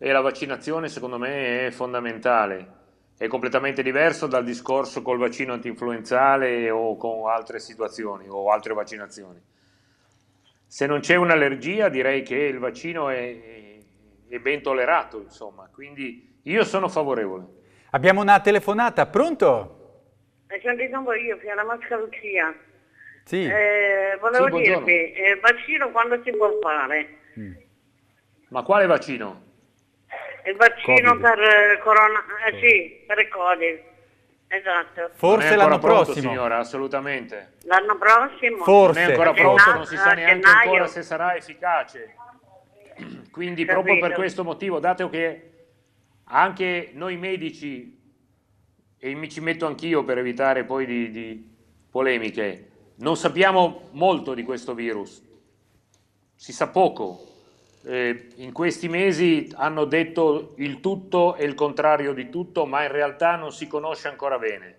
e la vaccinazione secondo me è fondamentale. È completamente diverso dal discorso col vaccino antinfluenzale o con altre situazioni o altre vaccinazioni. Se non c'è un'allergia direi che il vaccino è ben tollerato, insomma, quindi io sono favorevole. Abbiamo una telefonata, pronto? Sono di nuovo io, Fiera Mazzologia. Sì. Volevo dirvi, vaccino quando si può fare? Ma quale vaccino? Il vaccino Covid. Per corona, sì, per il Covid. Esatto. Forse l'anno prossimo. Signora, assolutamente. L'anno prossimo? Forse. Non è ancora pronto, non si sa neanche ancora se sarà efficace. Quindi proprio per questo motivo, dato che anche noi medici, e mi ci metto anch'io per evitare poi di polemiche, non sappiamo molto di questo virus, si sa poco. In questi mesi hanno detto il tutto e il contrario di tutto, ma in realtà non si conosce ancora bene.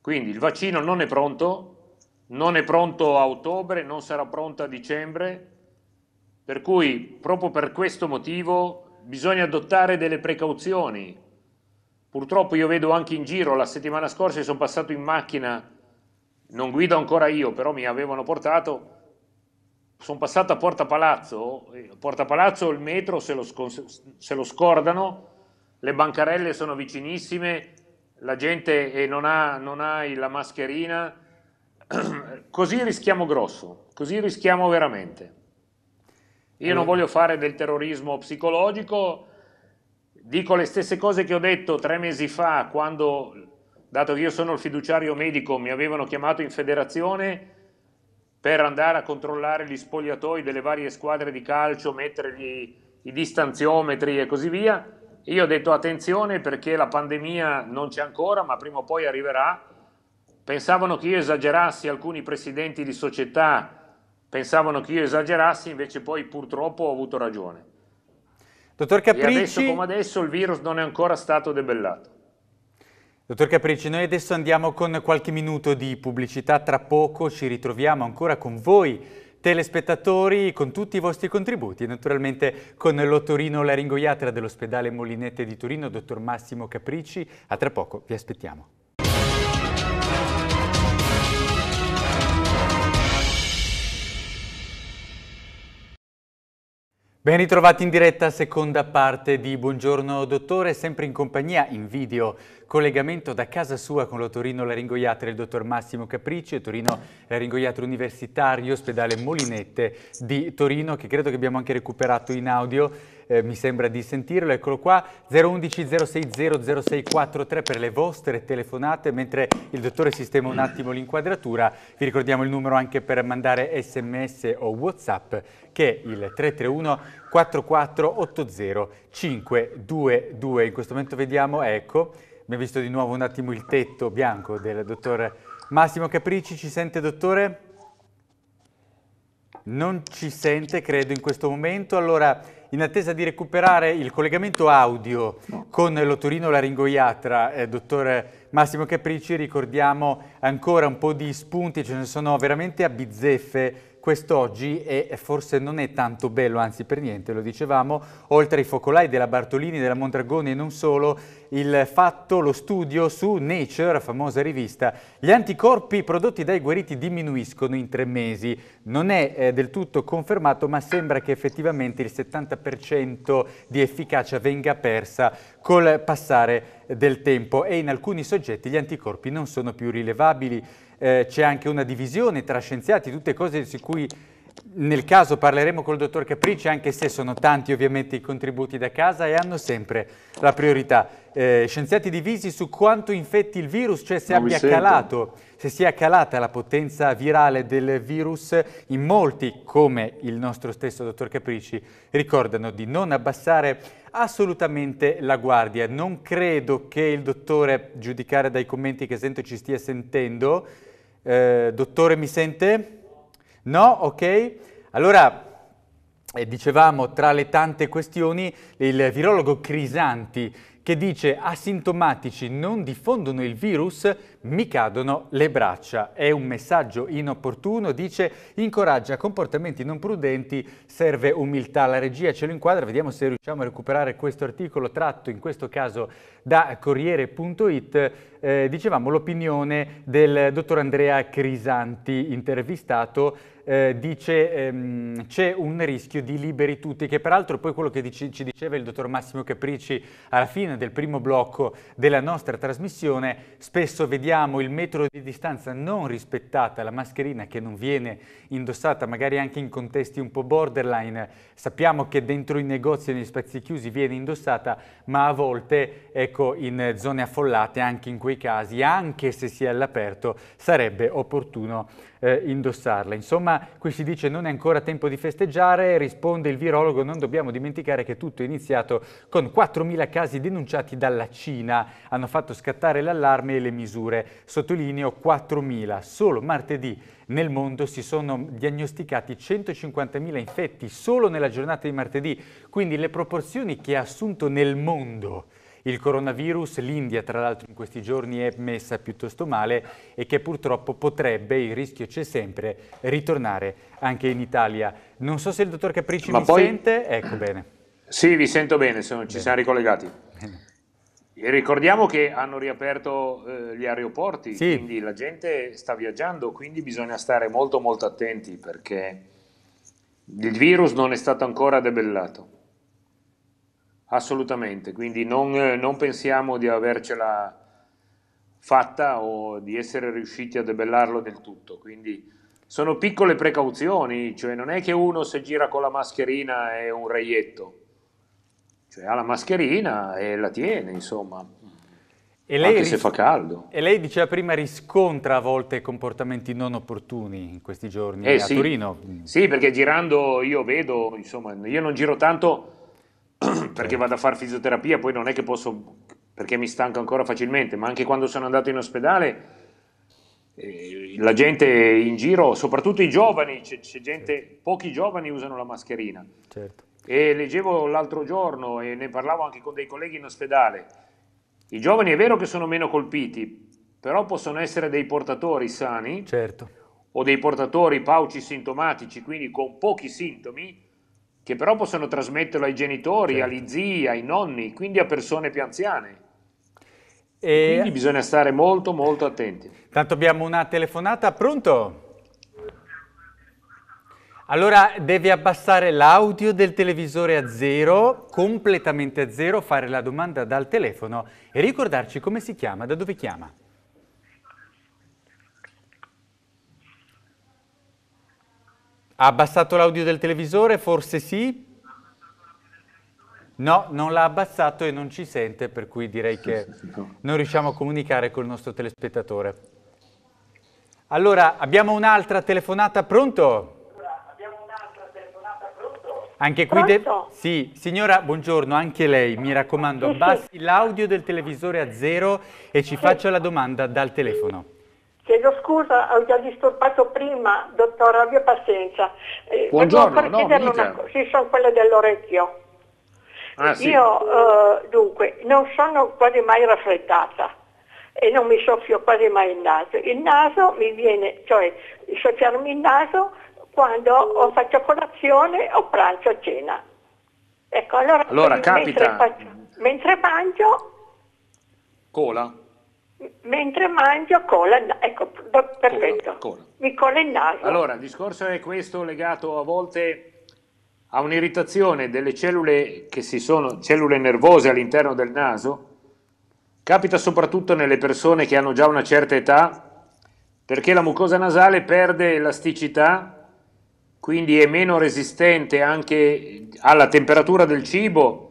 Quindi il vaccino non è pronto, non è pronto a ottobre, non sarà pronto a dicembre, per cui proprio per questo motivo bisogna adottare delle precauzioni. Purtroppo io vedo anche in giro, la settimana scorsa sono passato in macchina, non guido ancora io, però mi avevano portato, sono passato a Porta Palazzo, il metro se lo scordano, le bancarelle sono vicinissime, la gente non ha la mascherina, così rischiamo grosso, così rischiamo veramente. Io non voglio fare del terrorismo psicologico, dico le stesse cose che ho detto 3 mesi fa quando, dato che io sono il fiduciario medico, mi avevano chiamato in federazione per andare a controllare gli spogliatoi delle varie squadre di calcio, mettere i distanziometri e così via. Io ho detto attenzione perché la pandemia non c'è ancora, ma prima o poi arriverà. Pensavano che io esagerassi, alcuni presidenti di società pensavano che io esagerassi, invece poi purtroppo ho avuto ragione. Dottor Capricci, e adesso come adesso il virus non è ancora stato debellato. Dottor Capricci, noi adesso andiamo con qualche minuto di pubblicità, tra poco ci ritroviamo ancora con voi telespettatori, con tutti i vostri contributi, naturalmente con l'Otorino laringoiatra dell'ospedale Molinette di Torino, dottor Massimo Capricci, a tra poco, vi aspettiamo. Ben ritrovati in diretta, seconda parte di Buongiorno Dottore, sempre in compagnia, in video, collegamento da casa sua con l'Otorino laringoiatra, il dottor Massimo Capricci, Otorino laringoiatra universitario, ospedale Molinette di Torino, che credo che abbiamo anche recuperato in audio, mi sembra di sentirlo, eccolo qua, 011 060 0643 per le vostre telefonate, mentre il dottore sistema un attimo l'inquadratura, vi ricordiamo il numero anche per mandare sms o whatsapp, che è il 331 4480522. In questo momento vediamo, ecco, abbiamo visto di nuovo un attimo il tetto bianco del dottor Massimo Capricci, ci sente dottore? Non ci sente, credo, in questo momento. Allora, in attesa di recuperare il collegamento audio con l'Otorino laringoiatra, dottor Massimo Capricci, ricordiamo ancora un po' di spunti, ce ne sono veramente a bizzeffe quest'oggi, e forse non è tanto bello, anzi per niente, lo dicevamo, oltre ai focolai della Bartolini, della Mondragone e non solo, il fatto, lo studio su Nature, la famosa rivista, gli anticorpi prodotti dai guariti diminuiscono in 3 mesi, non è del tutto confermato, ma sembra che effettivamente il 70% di efficacia venga persa col passare del tempo, e in alcuni soggetti gli anticorpi non sono più rilevabili. C'è anche una divisione tra scienziati, tutte cose su cui nel caso parleremo col dottor Capricci, anche se sono tanti ovviamente i contributi da casa e hanno sempre la priorità. Scienziati divisi su quanto infetti il virus, cioè se abbia calato, se sia calata la potenza virale del virus. In molti, come il nostro stesso dottor Capricci, ricordano di non abbassare assolutamente la guardia. Non credo che il dottore, giudicare dai commenti che sento, ci stia sentendo. Dottore, mi sente? No? Ok. Allora, dicevamo, tra le tante questioni, il virologo Crisanti che dice asintomatici non diffondono il virus, mi cadono le braccia. È un messaggio inopportuno, dice, incoraggia comportamenti non prudenti, serve umiltà. La regia ce lo inquadra, vediamo se riusciamo a recuperare questo articolo tratto in questo caso da Corriere.it. Dicevamo l'opinione del dottor Andrea Crisanti intervistato dice c'è un rischio di liberi tutti, che peraltro poi quello che ci diceva il dottor Massimo Capricci alla fine del primo blocco della nostra trasmissione. Spesso vediamo il metro di distanza non rispettata, la mascherina che non viene indossata magari anche in contesti un po' borderline, sappiamo che dentro i negozi e negli spazi chiusi viene indossata, ma a volte ecco, in zone affollate anche in quei casi, anche se si è all'aperto, sarebbe opportuno indossarla. Insomma, qui si dice non è ancora tempo di festeggiare, risponde il virologo, non dobbiamo dimenticare che tutto è iniziato con 4.000 casi denunciati dalla Cina, hanno fatto scattare l'allarme e le misure, sottolineo 4.000, solo martedì nel mondo si sono diagnosticati 150.000 infetti, solo nella giornata di martedì, quindi le proporzioni che ha assunto nel mondo il coronavirus, l'India tra l'altro in questi giorni è messa piuttosto male e che purtroppo potrebbe, il rischio c'è sempre, ritornare anche in Italia. Non so se il dottor Capricci sente, ecco bene. Sì, vi sento bene, ci siamo ricollegati. Bene. E ricordiamo che hanno riaperto gli aeroporti, sì, quindi la gente sta viaggiando, quindi bisogna stare molto molto attenti perché il virus non è stato ancora debellato. Assolutamente, quindi non pensiamo di avercela fatta o di essere riusciti a debellarlo del tutto, quindi sono piccole precauzioni, cioè non è che uno se gira con la mascherina è un reietto, cioè ha la mascherina e la tiene, insomma. E lei anche se fa caldo. E lei diceva prima riscontra a volte comportamenti non opportuni in questi giorni a sì. Torino. Sì, perché girando io vedo, insomma, io non giro tanto perché vado a fare fisioterapia, poi non è che posso, perché mi stanco ancora facilmente, ma anche quando sono andato in ospedale la gente in giro, soprattutto i giovani, c'è gente, certo, pochi giovani usano la mascherina, certo, e leggevo l'altro giorno e ne parlavo anche con dei colleghi in ospedale, i giovani è vero che sono meno colpiti, però possono essere dei portatori sani, certo, o dei portatori paucisintomatici, quindi con pochi sintomi, che però possono trasmetterlo ai genitori, certo, agli zii, ai nonni, quindi a persone più anziane. E quindi bisogna stare molto molto attenti. Tanto abbiamo una telefonata, pronto? Allora devi abbassare l'audio del televisore a zero, completamente a zero, fare la domanda dal telefono e ricordarci come si chiama, da dove chiama. Ha abbassato l'audio del televisore? Forse sì? No, non l'ha abbassato e non ci sente, per cui direi che non riusciamo a comunicare col nostro telespettatore. Allora, abbiamo un'altra telefonata, pronto? Anche qui... Sì, signora, buongiorno, anche lei, mi raccomando, abbassi l'audio del televisore a zero e ci faccia la domanda dal telefono. Chiedo scusa, ho già disturbato prima, dottore, abbia pazienza. Buongiorno, sì, sono quella dell'orecchio. Ah, sì. Io, dunque, non sono quasi mai raffreddata e non mi soffio quasi mai il naso. Il naso mi viene, cioè, soffiarmi il naso quando faccio colazione o pranzo o cena. Ecco, allora capita. Mentre mangio... Cola? Mentre mangio cola, ecco, perfetto, cola. Mi cola il naso. Allora, il discorso è questo, legato a volte a un'irritazione delle cellule che si sono, cellule nervose all'interno del naso, capita soprattutto nelle persone che hanno già una certa età, perché la mucosa nasale perde elasticità, quindi è meno resistente anche alla temperatura del cibo,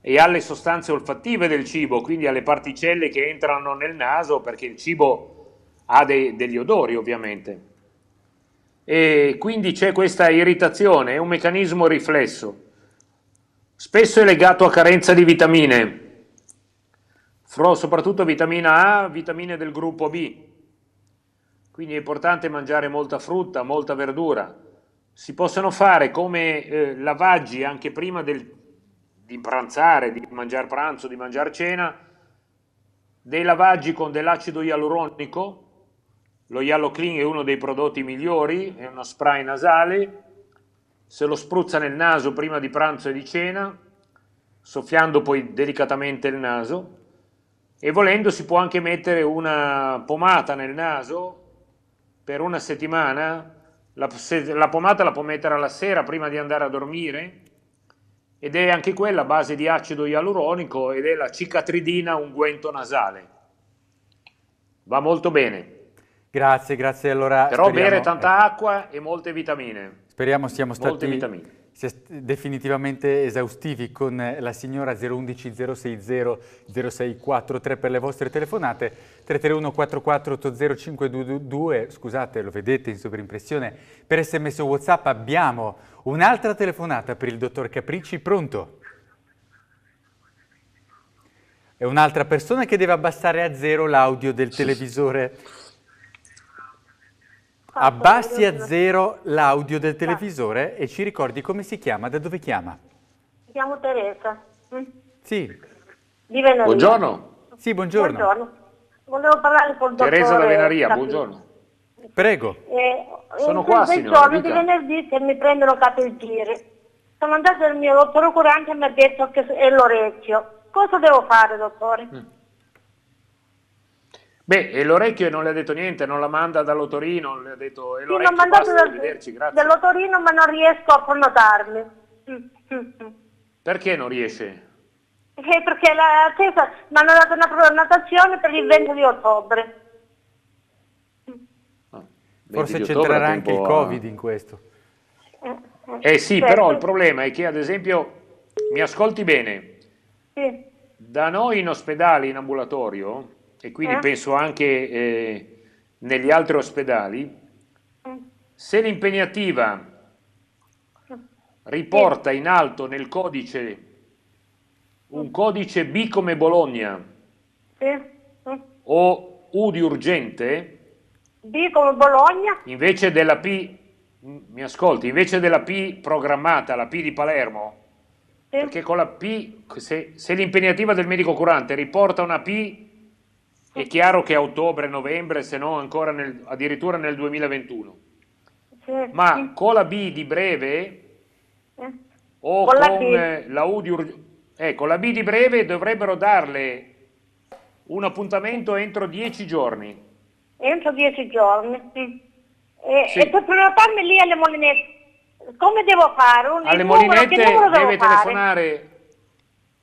e alle sostanze olfattive del cibo, quindi alle particelle che entrano nel naso, perché il cibo ha degli odori ovviamente. E quindi c'è questa irritazione, è un meccanismo riflesso. Spesso è legato a carenza di vitamine, soprattutto vitamina A, vitamine del gruppo B. Quindi è importante mangiare molta frutta, molta verdura. Si possono fare come lavaggi anche prima di pranzare, di mangiare pranzo, di mangiare cena, dei lavaggi con dell'acido ialuronico, lo Yalo Clean è uno dei prodotti migliori, è uno spray nasale, se lo spruzza nel naso prima di pranzo e di cena, soffiando poi delicatamente il naso, e volendo si può anche mettere una pomata nel naso per una settimana, La pomata la può mettere alla sera prima di andare a dormire, ed è anche quella a base di acido ialuronico ed è la cicatridina, unguento nasale. Va molto bene. Grazie, grazie. Allora, però speriamo, bere tanta acqua e molte vitamine. Speriamo siamo stati definitivamente esaustivi con la signora. 011 060 0643 per le vostre telefonate, 331 44 80 522, scusate, lo vedete in sovrimpressione, per sms o WhatsApp. Abbiamo un'altra telefonata per il dottor Capricci, pronto? È un'altra persona che deve abbassare a zero l'audio del televisore. Abbassi a zero l'audio del televisore e ci ricordi come si chiama, da dove chiama? Mi chiamo Teresa. Sì. Di Venaria. Buongiorno. Sì, buongiorno. Buongiorno. Volevo parlare con il dottore Teresa da Venaria, buongiorno. Prego. Sono qua, signora. Sono di venerdì che mi prendono Capricci. Sono andata dal mio procurante e mi ha detto che è l'orecchio. Cosa devo fare, dottore? Beh, e l'orecchio non le ha detto niente, non la manda dall'Otorino, le ha detto, e l'orecchio basta, arrivederci, grazie. Dall'Otorino, ma non riesco a prenotarmi. Perché non riesce? Perché la tesa mi hanno dato una prenotazione per il 20 di ottobre. Forse c'entrerà anche il Covid in questo. Sì, certo. Però il problema è che, ad esempio, mi ascolti bene, sì. Da noi in ospedale, in ambulatorio, e quindi penso anche negli altri ospedali, se l'impegnativa riporta in alto nel codice un codice B come Bologna o U di urgente, B come Bologna, invece della P, mi ascolti, invece della P programmata, la P di Palermo, perché con la P, se l'impegnativa del medico curante riporta una P, è chiaro che a ottobre, novembre, se no ancora addirittura nel 2021. Ma con la B di breve o con la U di urgenza, ecco, la B di breve dovrebbero darle un appuntamento entro 10 giorni. Entro 10 giorni, sì. E per prenotarmi lì alle Molinette, come devo fare? Alle Molinette deve telefonare,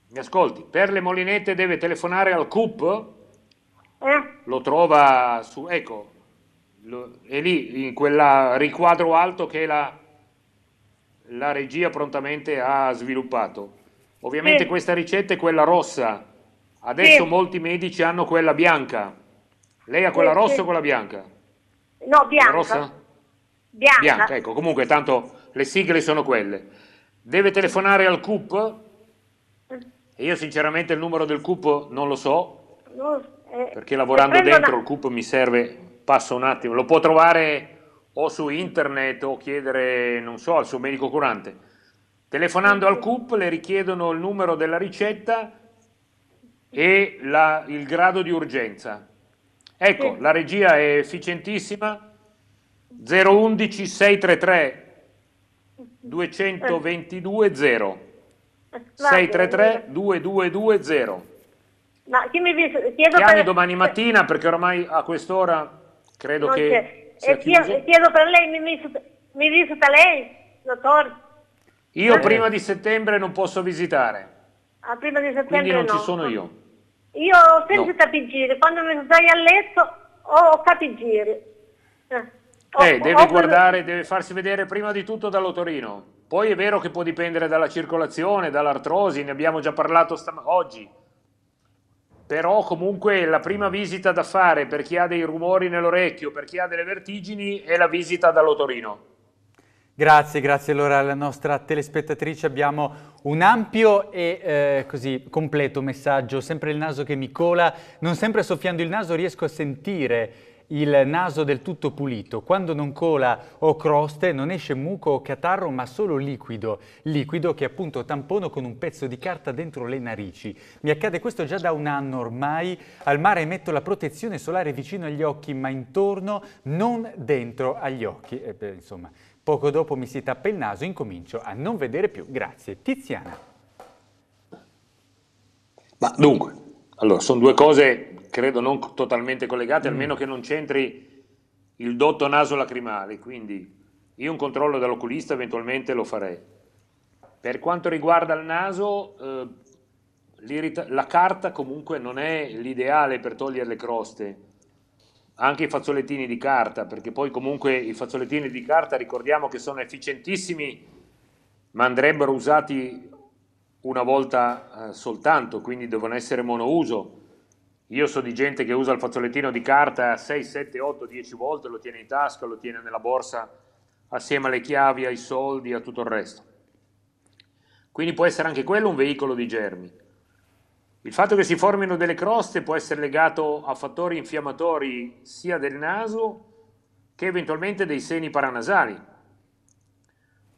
mi ascolti, per le Molinette deve telefonare al CUP. Lo trova su, ecco, è lì in quel riquadro alto che la regia prontamente ha sviluppato. Ovviamente questa ricetta è quella rossa, adesso molti medici hanno quella bianca. Lei ha quella rossa o quella bianca? No, bianca. Rossa? Bianca. Bianca, ecco, comunque tanto le sigle sono quelle. Deve telefonare al CUP, e io sinceramente il numero del CUP non lo so. Perché lavorando dentro il CUP mi serve, passo un attimo, lo può trovare o su internet o chiedere, non so, al suo medico curante. Telefonando al CUP le richiedono il numero della ricetta e il grado di urgenza. Ecco, la regia è efficientissima, 011 633 222 0, 633 222 0. Ma chi mi chiedo per... domani mattina, perché ormai a quest'ora credo non che sia chiuso. Chiedo per lei, mi visita lei, dottore? Io prima di settembre non posso visitare. Ah, prima di settembre quindi non ci sono io. Io ho sempre capigiri, quando mi sdraio a letto ho capigiri. Deve guardare, deve farsi vedere prima di tutto dall'Otorino. Poi è vero che può dipendere dalla circolazione, dall'artrosi, ne abbiamo già parlato oggi. Però comunque la prima visita da fare per chi ha dei rumori nell'orecchio, per chi ha delle vertigini, è la visita dall'Otorino. Grazie, grazie allora alla nostra telespettatrice. Abbiamo un ampio e così completo messaggio. Sempre il naso che mi cola, non sempre soffiando il naso riesco a sentire il naso del tutto pulito. Quando non cola o croste non esce muco o catarro, ma solo liquido. Liquido che appunto tampono con un pezzo di carta dentro le narici. Mi accade questo già da un anno ormai. Al mare metto la protezione solare vicino agli occhi, ma intorno, non dentro agli occhi. Insomma, poco dopo mi si tappa il naso e incomincio a non vedere più. Grazie. Tiziana. Ma dunque, allora, sono due cose... credo non totalmente collegate, almeno che non c'entri il dotto naso lacrimale, quindi Io un controllo dall'oculista eventualmente lo farei. Per quanto riguarda il naso, la carta comunque non è l'ideale per togliere le croste, anche i fazzolettini di carta, perché poi comunque i fazzolettini di carta ricordiamo che sono efficientissimi, ma andrebbero usati una volta soltanto, quindi devono essere monouso. Io so di gente che usa il fazzolettino di carta 6, 7, 8, 10 volte, lo tiene in tasca, lo tiene nella borsa, assieme alle chiavi, ai soldi, a tutto il resto. Quindi può essere anche quello un veicolo di germi. Il fatto che si formino delle croste può essere legato a fattori infiammatori sia del naso che eventualmente dei seni paranasali.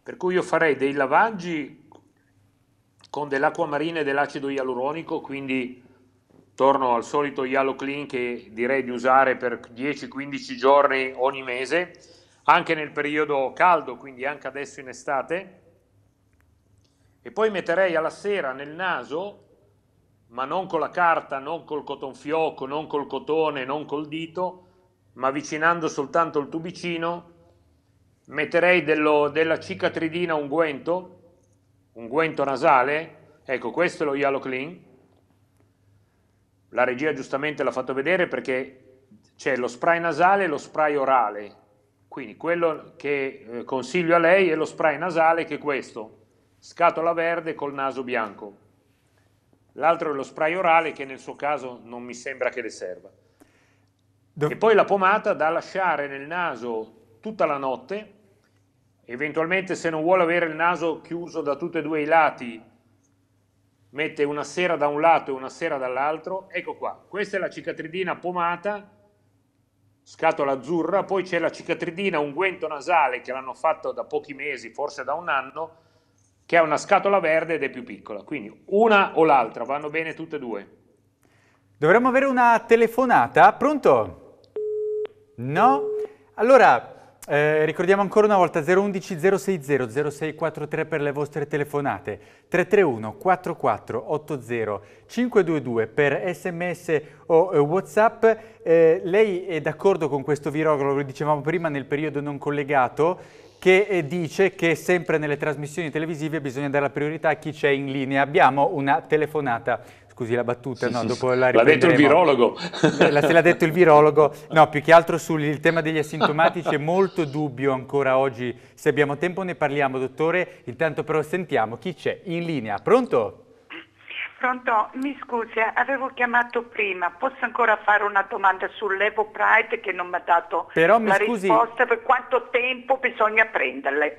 Per cui io farei dei lavaggi con dell'acqua marina e dell'acido ialuronico, quindi torno al solito Yalo Clean che direi di usare per 10-15 giorni ogni mese, anche nel periodo caldo, quindi anche adesso in estate, e poi metterei alla sera nel naso, ma non con la carta, non col cotonfiocco, non col cotone, non col dito, ma avvicinando soltanto il tubicino, metterei della cicatridina unguento nasale, ecco questo è lo Yalo Clean, la regia giustamente l'ha fatto vedere perché c'è lo spray nasale e lo spray orale. Quindi quello che consiglio a lei è lo spray nasale, che è questo, scatola verde col naso bianco. L'altro è lo spray orale, che nel suo caso non mi sembra che le serva. E poi la pomata da lasciare nel naso tutta la notte, eventualmente se non vuole avere il naso chiuso da tutti e due i lati, mette una sera da un lato e una sera dall'altro. Ecco qua, questa è la cicatridina pomata, scatola azzurra, poi c'è la cicatridina unguento nasale che l'hanno fatto da pochi mesi, forse da un anno, che ha una scatola verde ed è più piccola, quindi una o l'altra, vanno bene tutte e due. Dovremmo avere una telefonata, pronto? No? Allora, ricordiamo ancora una volta 011 060 0643 per le vostre telefonate, 331 44 80 522 per sms o WhatsApp. Lei è d'accordo con questo virologo, lo dicevamo prima nel periodo non collegato, che dice che sempre nelle trasmissioni televisive bisogna dare la priorità a chi c'è in linea. Abbiamo una telefonata, scusi la battuta, no? Dopo la riprenderemo. L'ha detto il virologo. Se l'ha detto il virologo, no, più che altro sul tema degli asintomatici è molto dubbio ancora oggi. Se abbiamo tempo ne parliamo, dottore, intanto però sentiamo chi c'è in linea. Pronto? Pronto, mi scusi, avevo chiamato prima, posso ancora fare una domanda sul Levopride che non mi ha dato risposta, per quanto tempo bisogna prenderle?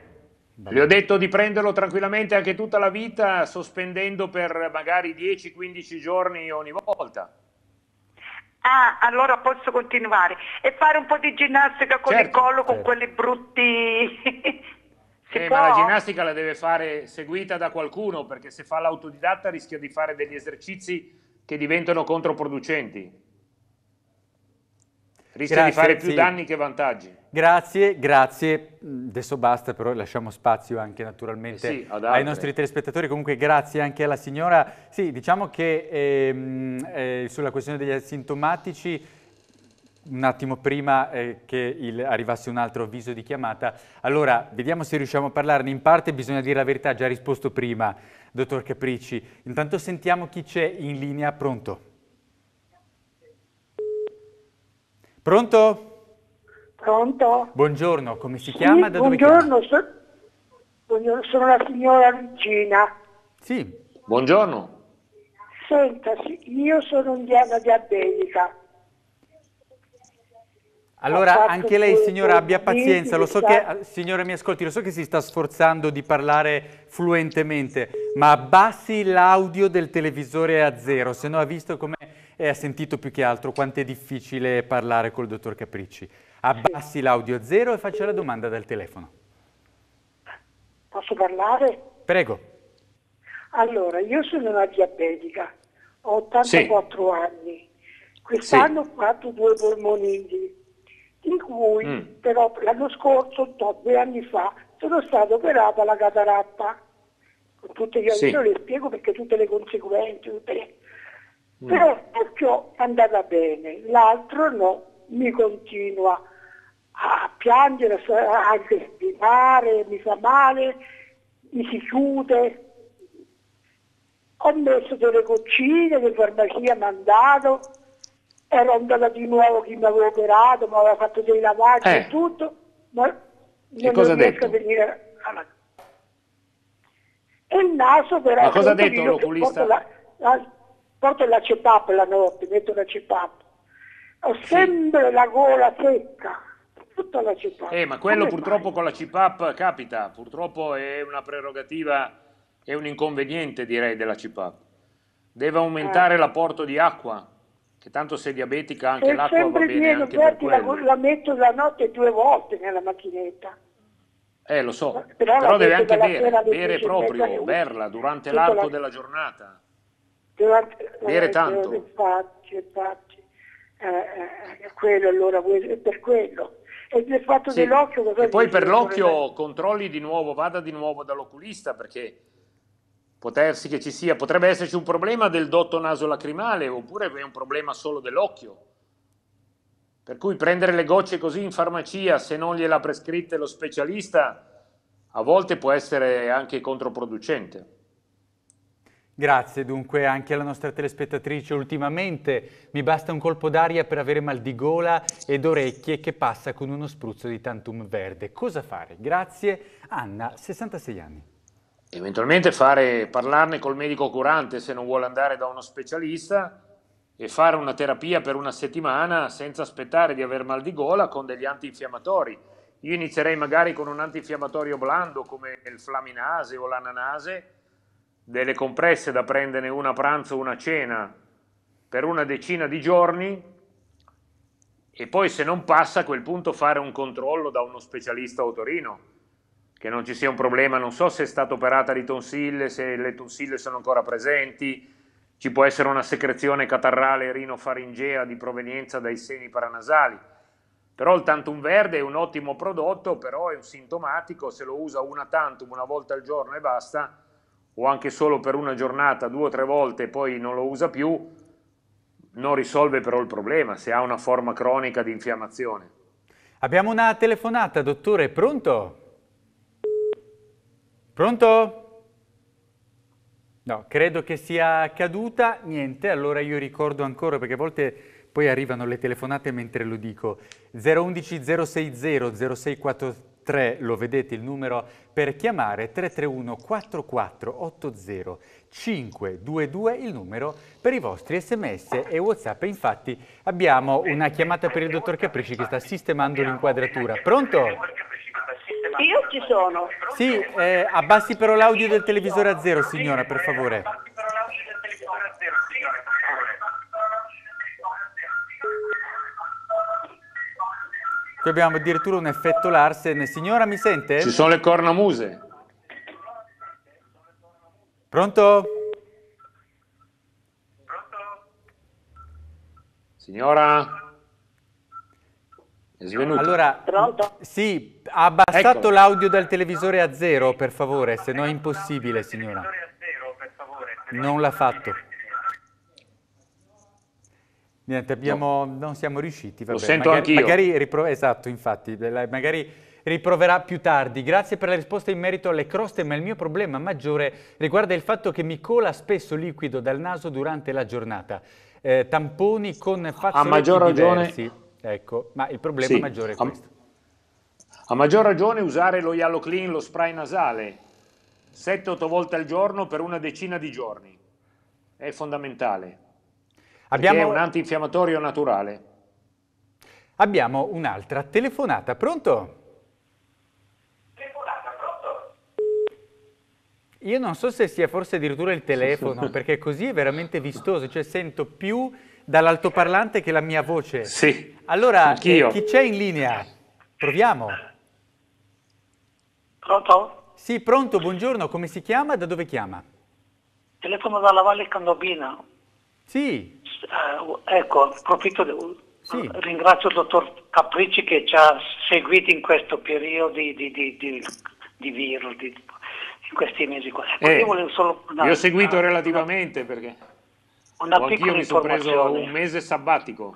Le ho detto di prenderlo tranquillamente anche tutta la vita, sospendendo per magari 10-15 giorni ogni volta. Ah, allora posso continuare e fare un po' di ginnastica con il collo, con quelli brutti... ma la ginnastica la deve fare seguita da qualcuno, perché se fa l'autodidatta rischia di fare degli esercizi che diventano controproducenti. Rischia di fare più danni che vantaggi. Grazie, grazie. Adesso basta, però lasciamo spazio anche naturalmente ai nostri telespettatori. Comunque grazie anche alla signora. Sì, diciamo che sulla questione degli asintomatici... Un attimo prima che arrivasse un altro avviso di chiamata. Allora, vediamo se riusciamo a parlarne. In parte bisogna dire la verità, già risposto prima, dottor Capricci. Intanto sentiamo chi c'è in linea. Pronto? Pronto? Pronto? Buongiorno, come si chiama? Sì, da dove chiama? Buongiorno, sono la signora Regina. Sì, buongiorno. Senta, io sono indiana diabetica. Allora, anche lei, signora, abbia pazienza, lo so che, signora mi ascolti, lo so che si sta sforzando di parlare fluentemente, ma abbassi l'audio del televisore a zero, se no ha visto come, ha sentito più che altro quanto è difficile parlare col dottor Capricci. Abbassi l'audio a zero e faccia la domanda dal telefono. Posso parlare? Prego. Allora, io sono una diabetica, ho 84 anni, quest'anno ho fatto 2 polmoniti. In cui però l'anno scorso, 2 anni fa, sono stata operata alla cataratta. Con tutte le io le spiego perché tutte le conseguenze, però è andata bene, l'altro no, mi continua a piangere, anche gridare, mi fa male, mi si chiude. Ho messo delle goccine che farmacia mi ha mandato, ero andata di nuovo chi mi aveva operato, mi aveva fatto dei lavaggi e tutto, ma non cosa riesco a venire alla... E il naso però... Ma cosa ha detto l'oculista? Porto la CPAP la notte, metto la CPAP. Ho sempre la gola secca, tutta la CPAP. Ma quello come purtroppo mai? Con la CPAP capita, purtroppo è una prerogativa... È un inconveniente, direi, della CPAP. Deve aumentare l'apporto di acqua, che tanto se è diabetica anche l'acqua va bene meno, anche per quello. La metto la notte 2 volte nella macchinetta. Lo so, però deve anche bere proprio, berla durante l'arco della giornata. Bere tanto. Quello allora, per quello. E il fatto dell'occhio... Cosa e poi per l'occhio controlli di nuovo, vada di nuovo dall'oculista, perché... Potersi che ci sia, potrebbe esserci un problema del dotto nasolacrimale oppure è un problema solo dell'occhio. Per cui prendere le gocce così in farmacia, se non gliela prescritte lo specialista, a volte può essere anche controproducente. Grazie dunque anche alla nostra telespettatrice. Ultimamente mi basta un colpo d'aria per avere mal di gola ed orecchie che passa con uno spruzzo di tantum verde. Cosa fare? Grazie. Anna, 66 anni. Eventualmente parlarne col medico curante se non vuole andare da uno specialista e fare una terapia per una settimana senza aspettare di aver mal di gola con degli antinfiammatori. Io inizierei magari con un antinfiammatorio blando come il flaminase o l'ananase, delle compresse da prendere una a pranzo o una a cena per una decina di giorni e poi se non passa a quel punto fare un controllo da uno specialista otorino. Che non ci sia un problema, non so se è stata operata di tonsille, se le tonsille sono ancora presenti, ci può essere una secrezione catarrale rinofaringea di provenienza dai seni paranasali. Però il tantum verde è un ottimo prodotto, però è un sintomatico, se lo usa una tantum una volta al giorno e basta, o anche solo per una giornata, 2 o 3 volte e poi non lo usa più, non risolve però il problema, se ha una forma cronica di infiammazione. Abbiamo una telefonata, dottore, pronto? Pronto? No, credo che sia caduta. Niente, allora io ricordo ancora, perché a volte poi arrivano le telefonate mentre lo dico. 011 060 0643, lo vedete il numero per chiamare, 331 4480 522, il numero per i vostri sms e whatsapp. E infatti abbiamo una chiamata per il dottor Capricci che sta sistemando l'inquadratura. Pronto? Io ci sono. Sì, abbassi però l'audio del televisore a zero, signora, per favore. Qui abbiamo addirittura un effetto Larsen. Signora, mi sente? Ci sono le cornamuse. Pronto? Pronto? Signora? È svenuto. Allora, pronto? Sì, ha abbassato l'audio dal televisore a zero, per favore, se no è impossibile, signora. Non l'ha fatto. Niente, abbiamo, non siamo riusciti. Vabbè, lo sento anch'io. Esatto, infatti, magari riproverà più tardi. Grazie per la risposta in merito alle croste, ma il mio problema maggiore riguarda il fatto che mi cola spesso liquido dal naso durante la giornata. Tamponi con fazzoletti diversi. Ecco, ma il problema maggiore è questo. A maggior ragione usare lo Yalo Clean, lo spray nasale, 7-8 volte al giorno per una decina di giorni. È fondamentale. È un antinfiammatorio naturale. Abbiamo un'altra telefonata. Pronto? Telefonata, pronto? Io non so se sia forse addirittura il telefono, perché così è veramente vistoso, cioè sento più dall'altoparlante che la mia voce. Sì. Allora, chi c'è in linea? Proviamo. Pronto? Sì, pronto, buongiorno. Come si chiama? Da dove chiama? Telefono dalla Valle Candobina. Sì. Ecco, approfitto. Ringrazio il dottor Capricci che ci ha seguiti in questo periodo di virus, in questi mesi qua. Ecco, io volevo solo... Io ho seguito relativamente perché... Anch'io mi sono preso un mese sabbatico.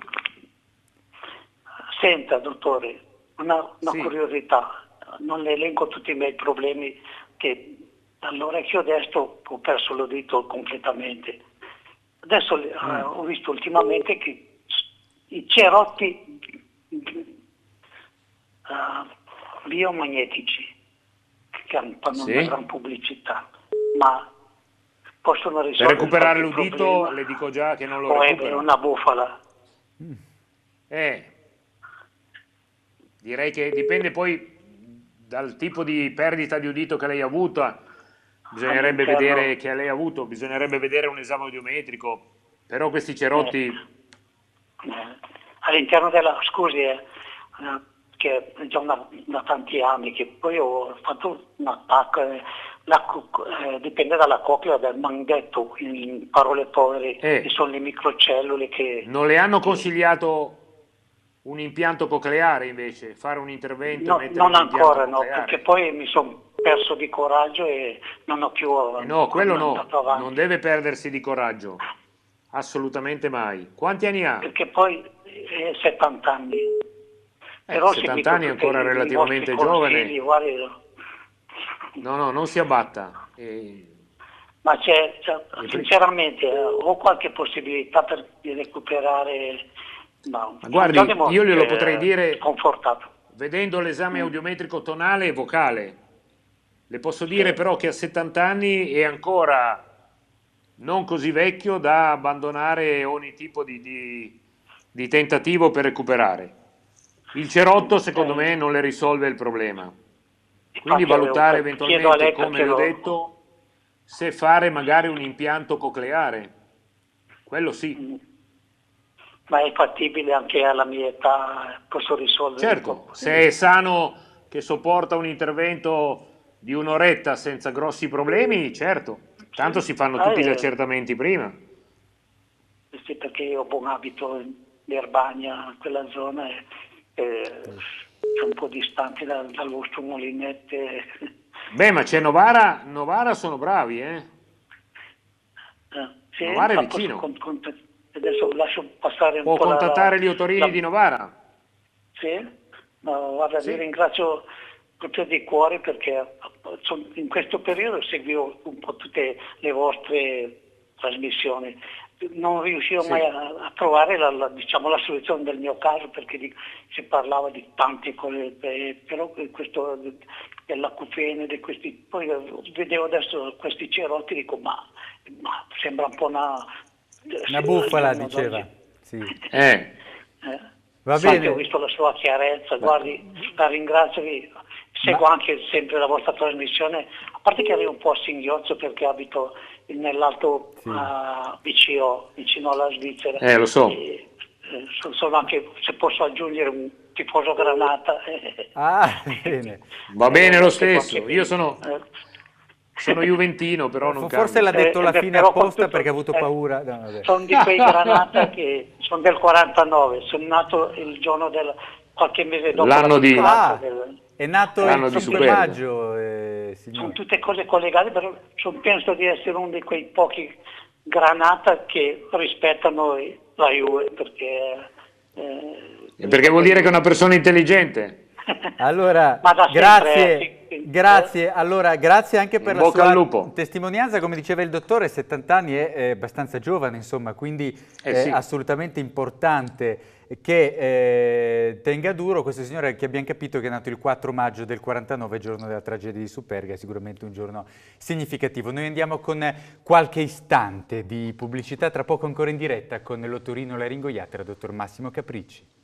Senta, dottore, Una curiosità, non le elenco tutti i miei problemi, che dall'orecchio destro ho perso l'udito completamente. Adesso ho visto ultimamente che i cerotti biomagnetici, che fanno una gran pubblicità, ma possono risolvere. Per recuperare l'udito, problema, le dico già che non lo recupero. È una bufala. Direi che dipende poi dal tipo di perdita di udito che lei ha avuta, bisognerebbe vedere che lei ha avuto, bisognerebbe vedere un esame audiometrico, però questi cerotti... All'interno della... Scusi, che già da tanti anni, che poi ho fatto un attacco, dipende dalla coclea del manghetto, in parole povere, che sono le microcellule che... Non le hanno consigliato... un impianto cocleare invece, fare un intervento? No, non ancora, no, perché poi mi sono perso di coraggio e non ho più avanti. Non deve perdersi di coraggio, assolutamente mai. Quanti anni ha? Perché poi 70 anni. Però 70 anni è ancora relativamente giovane. No, non si abbatta. Ma sinceramente, ho qualche possibilità per recuperare... No, guardi, io glielo potrei dire confortato, vedendo l'esame audiometrico tonale e vocale. Le posso dire però che a 70 anni è ancora non così vecchio da abbandonare ogni tipo di tentativo per recuperare. Il cerotto secondo me non le risolve il problema. Quindi valutare eventualmente, come le ho detto, se fare magari un impianto cocleare. Quello sì. Ma è fattibile anche alla mia età, posso risolvere? Certo, se è sano, che sopporta un intervento di un'oretta senza grossi problemi, certo. Tanto si fanno tutti gli accertamenti prima. Sì, perché io abito in Erbania, quella zona è un po' distante dal vostro Molinette. Beh, ma c'è Novara sono bravi, sì, Novara è vicino. Adesso lascio passare un po'. Può contattare gli Otorini di Novara? Sì, vi ringrazio proprio di cuore, perché in questo periodo seguivo un po' tutte le vostre trasmissioni. Non riuscivo mai a trovare la soluzione del mio caso, perché si parlava di tante cose, però questo dell'acufene, poi vedevo adesso questi cerotti, dico ma sembra un po' una bufala, diceva. Va bene. Ho visto la sua chiarezza, guardi, la ringrazio, seguo anche sempre la vostra trasmissione, a parte che arrivo un po' a singhiozzo perché abito nell'Alto Vicino, vicino alla Svizzera. Lo so. E, sono anche, se posso aggiungere, un tifoso Granata. Bene. Va bene lo stesso, io sono juventino, però non forse l'ha detto alla fine apposta, perché ha avuto paura. Sono di quei Granata che sono del 49, sono nato il giorno qualche mese dopo l'anno di è nato il 5 maggio. Sono tutte cose collegate, però penso di essere uno di quei pochi Granata che rispettano la Juve, perché vuol dire che è una persona intelligente. Allora, grazie. Allora, grazie anche per la sua testimonianza. Come diceva il dottore, 70 anni è abbastanza giovane, insomma, quindi è assolutamente importante che tenga duro. Questo signore, che abbiamo capito che è nato il 4 maggio del 49, giorno della tragedia di Superga, è sicuramente un giorno significativo. Noi andiamo con qualche istante di pubblicità, tra poco ancora in diretta con l'Otorino Laringoiatra, dottor Massimo Capricci.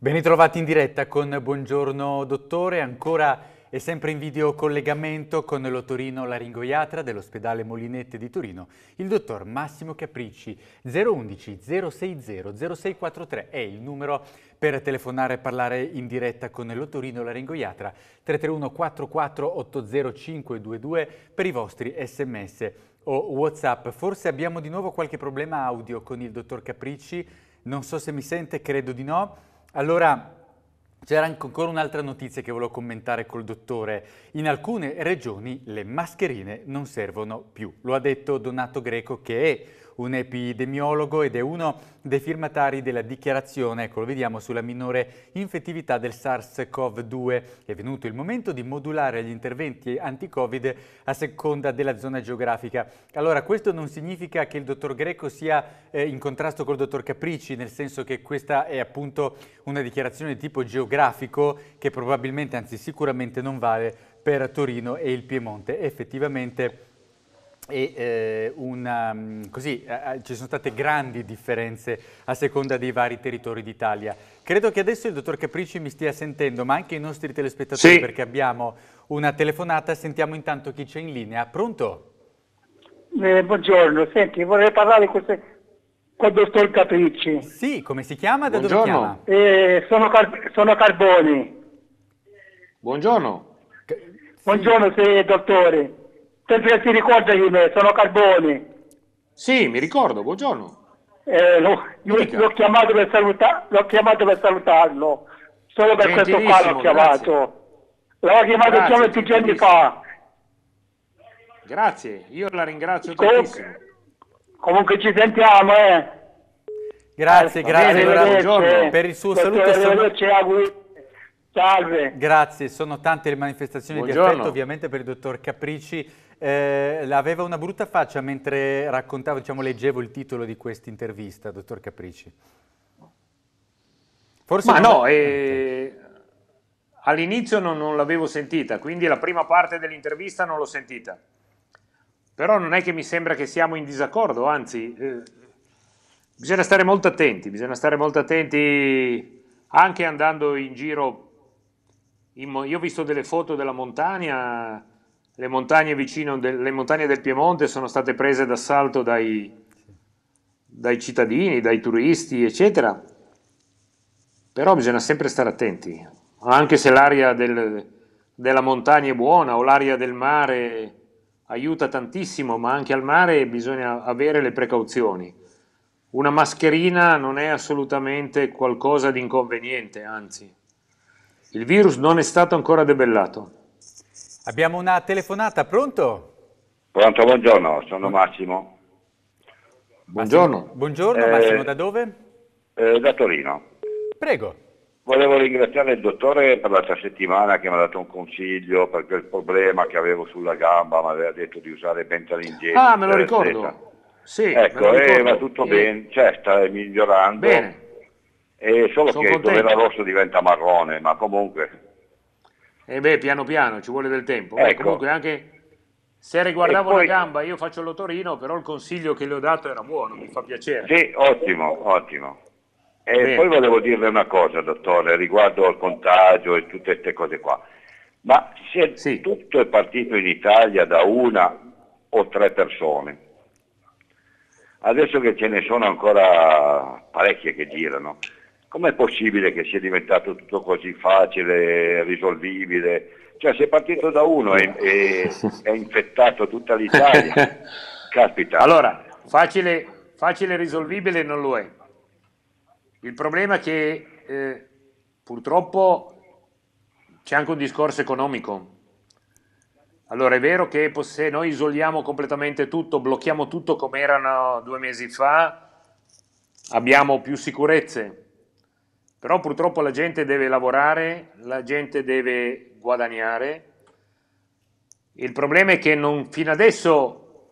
Ben ritrovati in diretta con Buongiorno Dottore, ancora e sempre in videocollegamento con l'Otorino Laringoiatra dell'ospedale Molinette di Torino, il dottor Massimo Capricci. 011 060 0643 è il numero per telefonare e parlare in diretta con l'Otorino Laringoiatra, 331 44 80 522 per i vostri sms o WhatsApp. Forse abbiamo di nuovo qualche problema audio con il dottor Capricci, non so se mi sente, credo di no. Allora, C'era anche ancora un'altra notizia che volevo commentare col dottore. In alcune regioni le mascherine non servono più. Lo ha detto Donato Greco, che è un epidemiologo ed è uno dei firmatari della dichiarazione, ecco, lo vediamo, sulla minore infettività del SARS-CoV-2. È venuto il momento di modulare gli interventi anti-Covid a seconda della zona geografica. Allora, questo non significa che il dottor Greco sia in contrasto col dottor Capricci, nel senso che questa è appunto una dichiarazione di tipo geografico, che probabilmente, anzi sicuramente, non vale per Torino e il Piemonte. Effettivamente ci sono state grandi differenze a seconda dei vari territori d'Italia. Credo che adesso il dottor Capricci mi stia sentendo, ma anche i nostri telespettatori, sì, perché abbiamo una telefonata. Sentiamo intanto chi c'è in linea. Pronto? Buongiorno, senti, vorrei parlare di queste... Con il dottor Capricci. Sì, come si chiama? Da dove chiama? Sono Carboni. Buongiorno. Sì. Buongiorno, sì, dottore. Sempre si ricorda di me, sono Carboni. Sì, mi ricordo, buongiorno. L'ho chiamato per salutarlo. Solo per questo qua l'ho chiamato. L'avevo chiamato già 20 giorni fa. Grazie, io la ringrazio tantissimo. Comunque ci sentiamo, eh! Grazie, grazie, buongiorno per il suo saluto. Salve! Grazie, sono tante le manifestazioni di affetto ovviamente per il dottor Capricci. Aveva una brutta faccia mentre raccontavo, diciamo, leggevo il titolo di questa intervista, dottor Capricci. Forse all'inizio non l'avevo sentita, quindi la prima parte dell'intervista non l'ho sentita. Però non è che mi sembra che siamo in disaccordo, anzi, bisogna stare molto attenti, anche andando in giro. Io ho visto delle foto della montagna, le montagne del Piemonte sono state prese d'assalto dai cittadini, dai turisti, eccetera. Però bisogna sempre stare attenti, anche se l'aria della montagna è buona o l'aria del mare aiuta tantissimo, ma anche al mare bisogna avere le precauzioni. Una mascherina non è assolutamente qualcosa di inconveniente, anzi. Il virus non è stato ancora debellato. Abbiamo una telefonata, pronto? Pronto, buongiorno, sono Massimo. Buongiorno. Buongiorno Massimo, da dove? Da Torino. Prego. Volevo ringraziare il dottore per l'altra settimana che mi ha dato un consiglio, perché il problema che avevo sulla gamba, mi aveva detto di usare Bentalin 10. Ah, me lo ricordo. Sì, ecco, va tutto bene, cioè sta migliorando. Bene. E solo che dove era rosso diventa marrone, ma comunque... E beh, piano piano, ci vuole del tempo. Ecco. Comunque anche se riguardavo la gamba, io faccio l'Otorino, però il consiglio che le ho dato era buono, mi fa piacere. Sì, ottimo, ottimo. E poi volevo dirle una cosa, dottore, riguardo al contagio e tutte queste cose qua. Ma se tutto è partito in Italia da una o tre persone, adesso che ce ne sono ancora parecchie che girano, com'è possibile che sia diventato tutto così facile, risolvibile? Cioè, se è partito da uno e è infettato tutta l'Italia, caspita. Allora, facile risolvibile non lo è. Il problema è che purtroppo c'è anche un discorso economico. Allora, è vero che se noi isoliamo completamente tutto, blocchiamo tutto come erano 2 mesi fa, abbiamo più sicurezze. Però purtroppo la gente deve lavorare, la gente deve guadagnare. Il problema è che fino adesso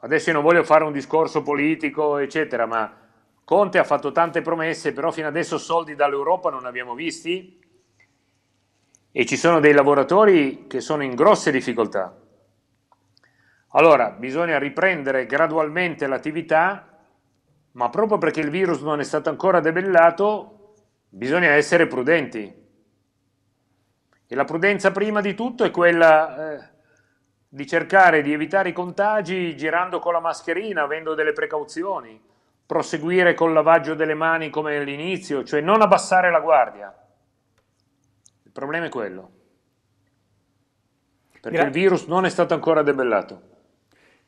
io non voglio fare un discorso politico, eccetera, ma Conte ha fatto tante promesse, però fino adesso soldi dall'Europa non abbiamo visti e ci sono dei lavoratori che sono in grosse difficoltà. Allora, bisogna riprendere gradualmente l'attività, ma proprio perché il virus non è stato ancora debellato, bisogna essere prudenti. E la prudenza prima di tutto è quella di cercare di evitare i contagi girando con la mascherina, avendo delle precauzioni. Proseguire col lavaggio delle mani come all'inizio, cioè non abbassare la guardia. Il problema è quello, perché il virus non è stato ancora debellato.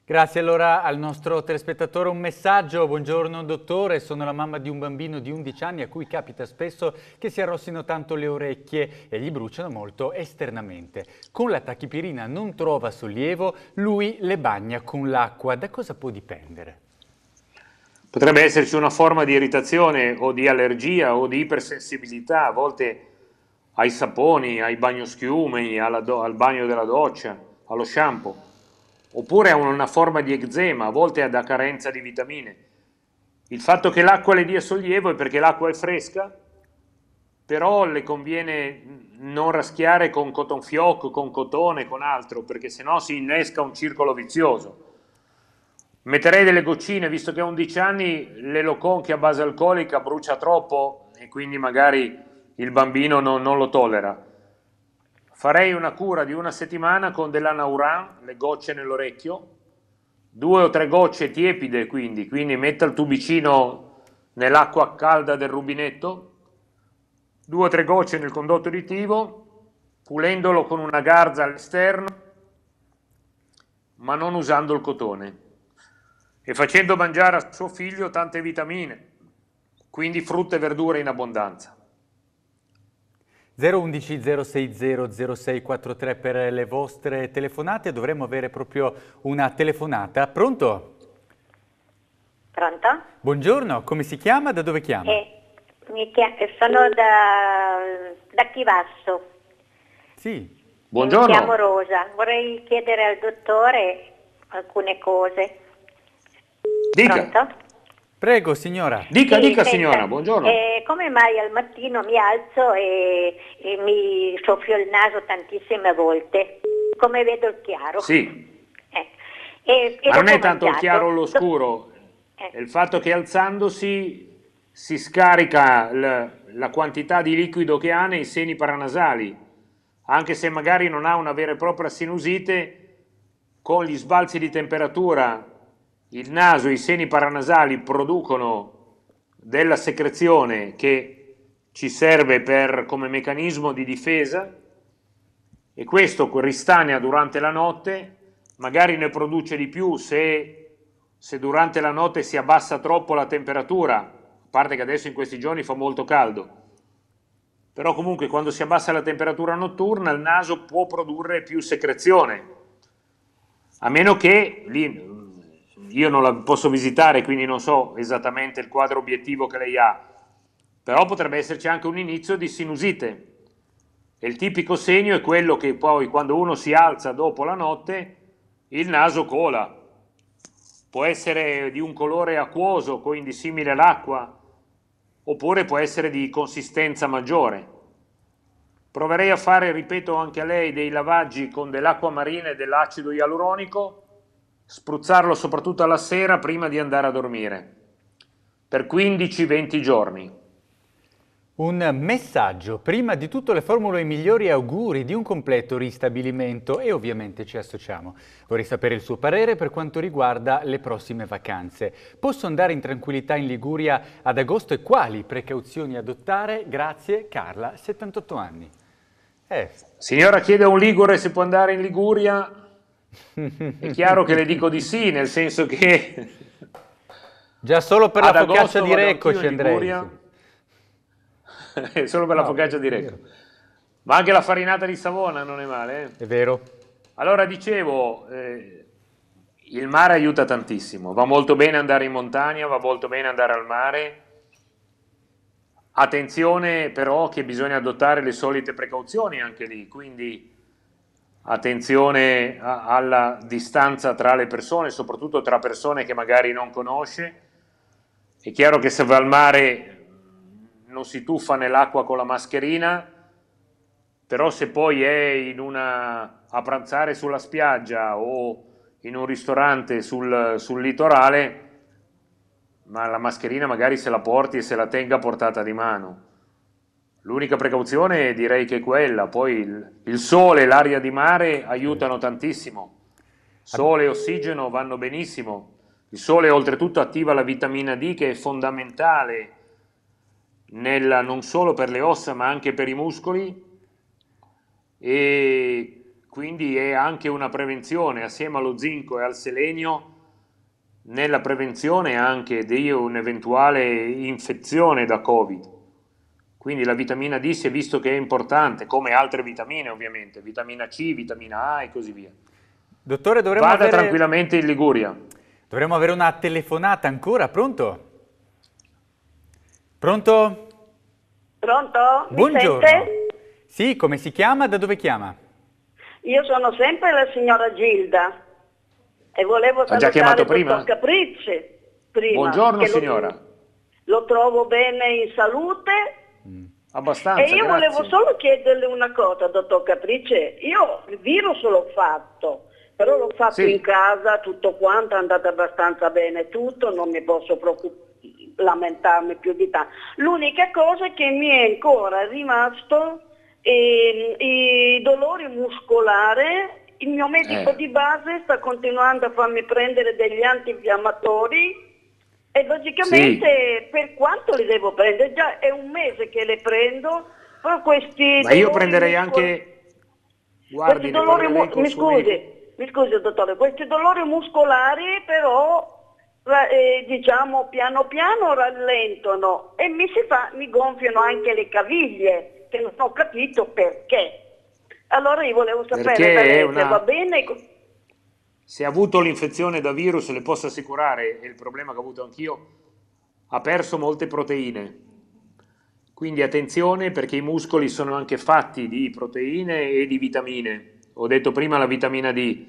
Grazie allora al nostro telespettatore un messaggio. Buongiorno dottore, sono la mamma di un bambino di 11 anni a cui capita spesso che si arrossino tanto le orecchie e gli bruciano molto esternamente. Con la tachipirina non trova sollievo, lui le bagna con l'acqua. Da cosa può dipendere? Potrebbe esserci una forma di irritazione o di allergia o di ipersensibilità, a volte ai saponi, ai bagnoschiumi, al bagno della doccia, allo shampoo. Oppure ha una forma di eczema, a volte ha da carenza di vitamine. Il fatto che l'acqua le dia sollievo è perché l'acqua è fresca, però le conviene non raschiare con cotton fioc, con cotone, con altro, perché sennò si innesca un circolo vizioso. Metterei delle goccine, visto che a 11 anni l'Elocon che a base alcolica brucia troppo e quindi magari il bambino non lo tollera. Farei una cura di una settimana con della Nauran, le gocce nell'orecchio, 2 o 3 gocce tiepide quindi metta il tubicino nell'acqua calda del rubinetto, 2 o 3 gocce nel condotto uditivo, pulendolo con una garza all'esterno, ma non usando il cotone, e facendo mangiare a suo figlio tante vitamine, quindi frutta e verdure in abbondanza. 011 060 0643 per le vostre telefonate. Dovremmo avere proprio una telefonata. Pronto? Pronto? Buongiorno, come si chiama? Da dove chiama? Sono da Chivasso. Sì. Buongiorno. Mi chiamo Rosa. Vorrei chiedere al dottore alcune cose. Dica. Pronto? Prego signora. Dica, sì, dica signora, buongiorno. Come mai al mattino mi alzo e mi soffio il naso tantissime volte? Come vedo il chiaro? Sì. Ma non è tanto il chiaro o l'oscuro, è il fatto che alzandosi si scarica la quantità di liquido che ha nei seni paranasali, anche se magari non ha una vera e propria sinusite, con gli sbalzi di temperatura il naso e i seni paranasali producono della secrezione che ci serve come meccanismo di difesa, e questo ristanea durante la notte, magari ne produce di più se durante la notte si abbassa troppo la temperatura, a parte che adesso in questi giorni fa molto caldo, però comunque quando si abbassa la temperatura notturna il naso può produrre più secrezione, a meno che lì. Io non la posso visitare, quindi non so esattamente il quadro obiettivo che lei ha, però potrebbe esserci anche un inizio di sinusite, e il tipico segno è quello che poi quando uno si alza dopo la notte il naso cola, può essere di un colore acquoso, quindi simile all'acqua, oppure può essere di consistenza maggiore. Proverei a fare, ripeto, anche a lei dei lavaggi con dell'acqua marina e dell'acido ialuronico, spruzzarlo soprattutto alla sera prima di andare a dormire, per 15-20 giorni. Un messaggio, prima di tutto le formule migliori auguri di un completo ristabilimento, e ovviamente ci associamo. Vorrei sapere il suo parere per quanto riguarda le prossime vacanze. Posso andare in tranquillità in Liguria ad agosto e quali precauzioni adottare? Grazie Carla, 78 anni. Signora chiede a un ligure se può andare in Liguria. È chiaro che le dico di sì, nel senso che già solo per la focaccia di Recco ci andrei. Solo per la focaccia di Recco, ma anche la farinata di Savona non è male, È vero. Allora dicevo, il mare aiuta tantissimo, va molto bene andare in montagna, va molto bene andare al mare. Attenzione però che bisogna adottare le solite precauzioni anche lì, quindi attenzione alla distanza tra le persone, soprattutto tra persone che magari non conosce. È chiaro che se va al mare non si tuffa nell'acqua con la mascherina, però se poi è a pranzare sulla spiaggia o in un ristorante sul litorale, ma la mascherina magari se la porti e se la tenga a portata di mano. L'unica precauzione direi che è quella, poi il sole e l'aria di mare aiutano tantissimo, sole e ossigeno vanno benissimo, il sole oltretutto attiva la vitamina D che è fondamentale non solo per le ossa ma anche per i muscoli, e Quindi è anche una prevenzione, assieme allo zinco e al selenio, nella prevenzione anche di un'eventuale infezione da Covid. Quindi la vitamina D si è visto che è importante, come altre vitamine ovviamente, vitamina C, vitamina A e così via. Dottore, dovremmo Vada avere... tranquillamente in Liguria. Dovremmo avere una telefonata ancora, pronto? Pronto? Pronto? Mi Buongiorno. Sente? Sì, come si chiama? Da dove chiama? Io sono sempre la signora Gilda e volevo salutare il dottor Capricci. Prima, Buongiorno signora. Lo trovo bene in salute. Abbastanza, e io volevo solo chiederle una cosa, dottor Capricci. Io il virus l'ho fatto, però l'ho fatto in casa, tutto quanto, è andato abbastanza bene tutto, non mi posso lamentarmi più di tanto. L'unica cosa è che mi è ancora rimasto i dolori muscolari. Il mio medico di base sta continuando a farmi prendere degli antinfiammatori e logicamente per quanto li devo prendere? Già è un mese che le prendo, però questi... Ma io prenderei anche... Guardi, mi scusi dottore, questi dolori muscolari però diciamo piano piano rallentano e mi gonfiano anche le caviglie, che non ho capito perché. Allora io volevo sapere se va bene. Se ha avuto l'infezione da virus, le posso assicurare, è il problema che ho avuto anch'io, ha perso molte proteine. Quindi attenzione, perché i muscoli sono anche fatti di proteine e di vitamine. Ho detto prima la vitamina D.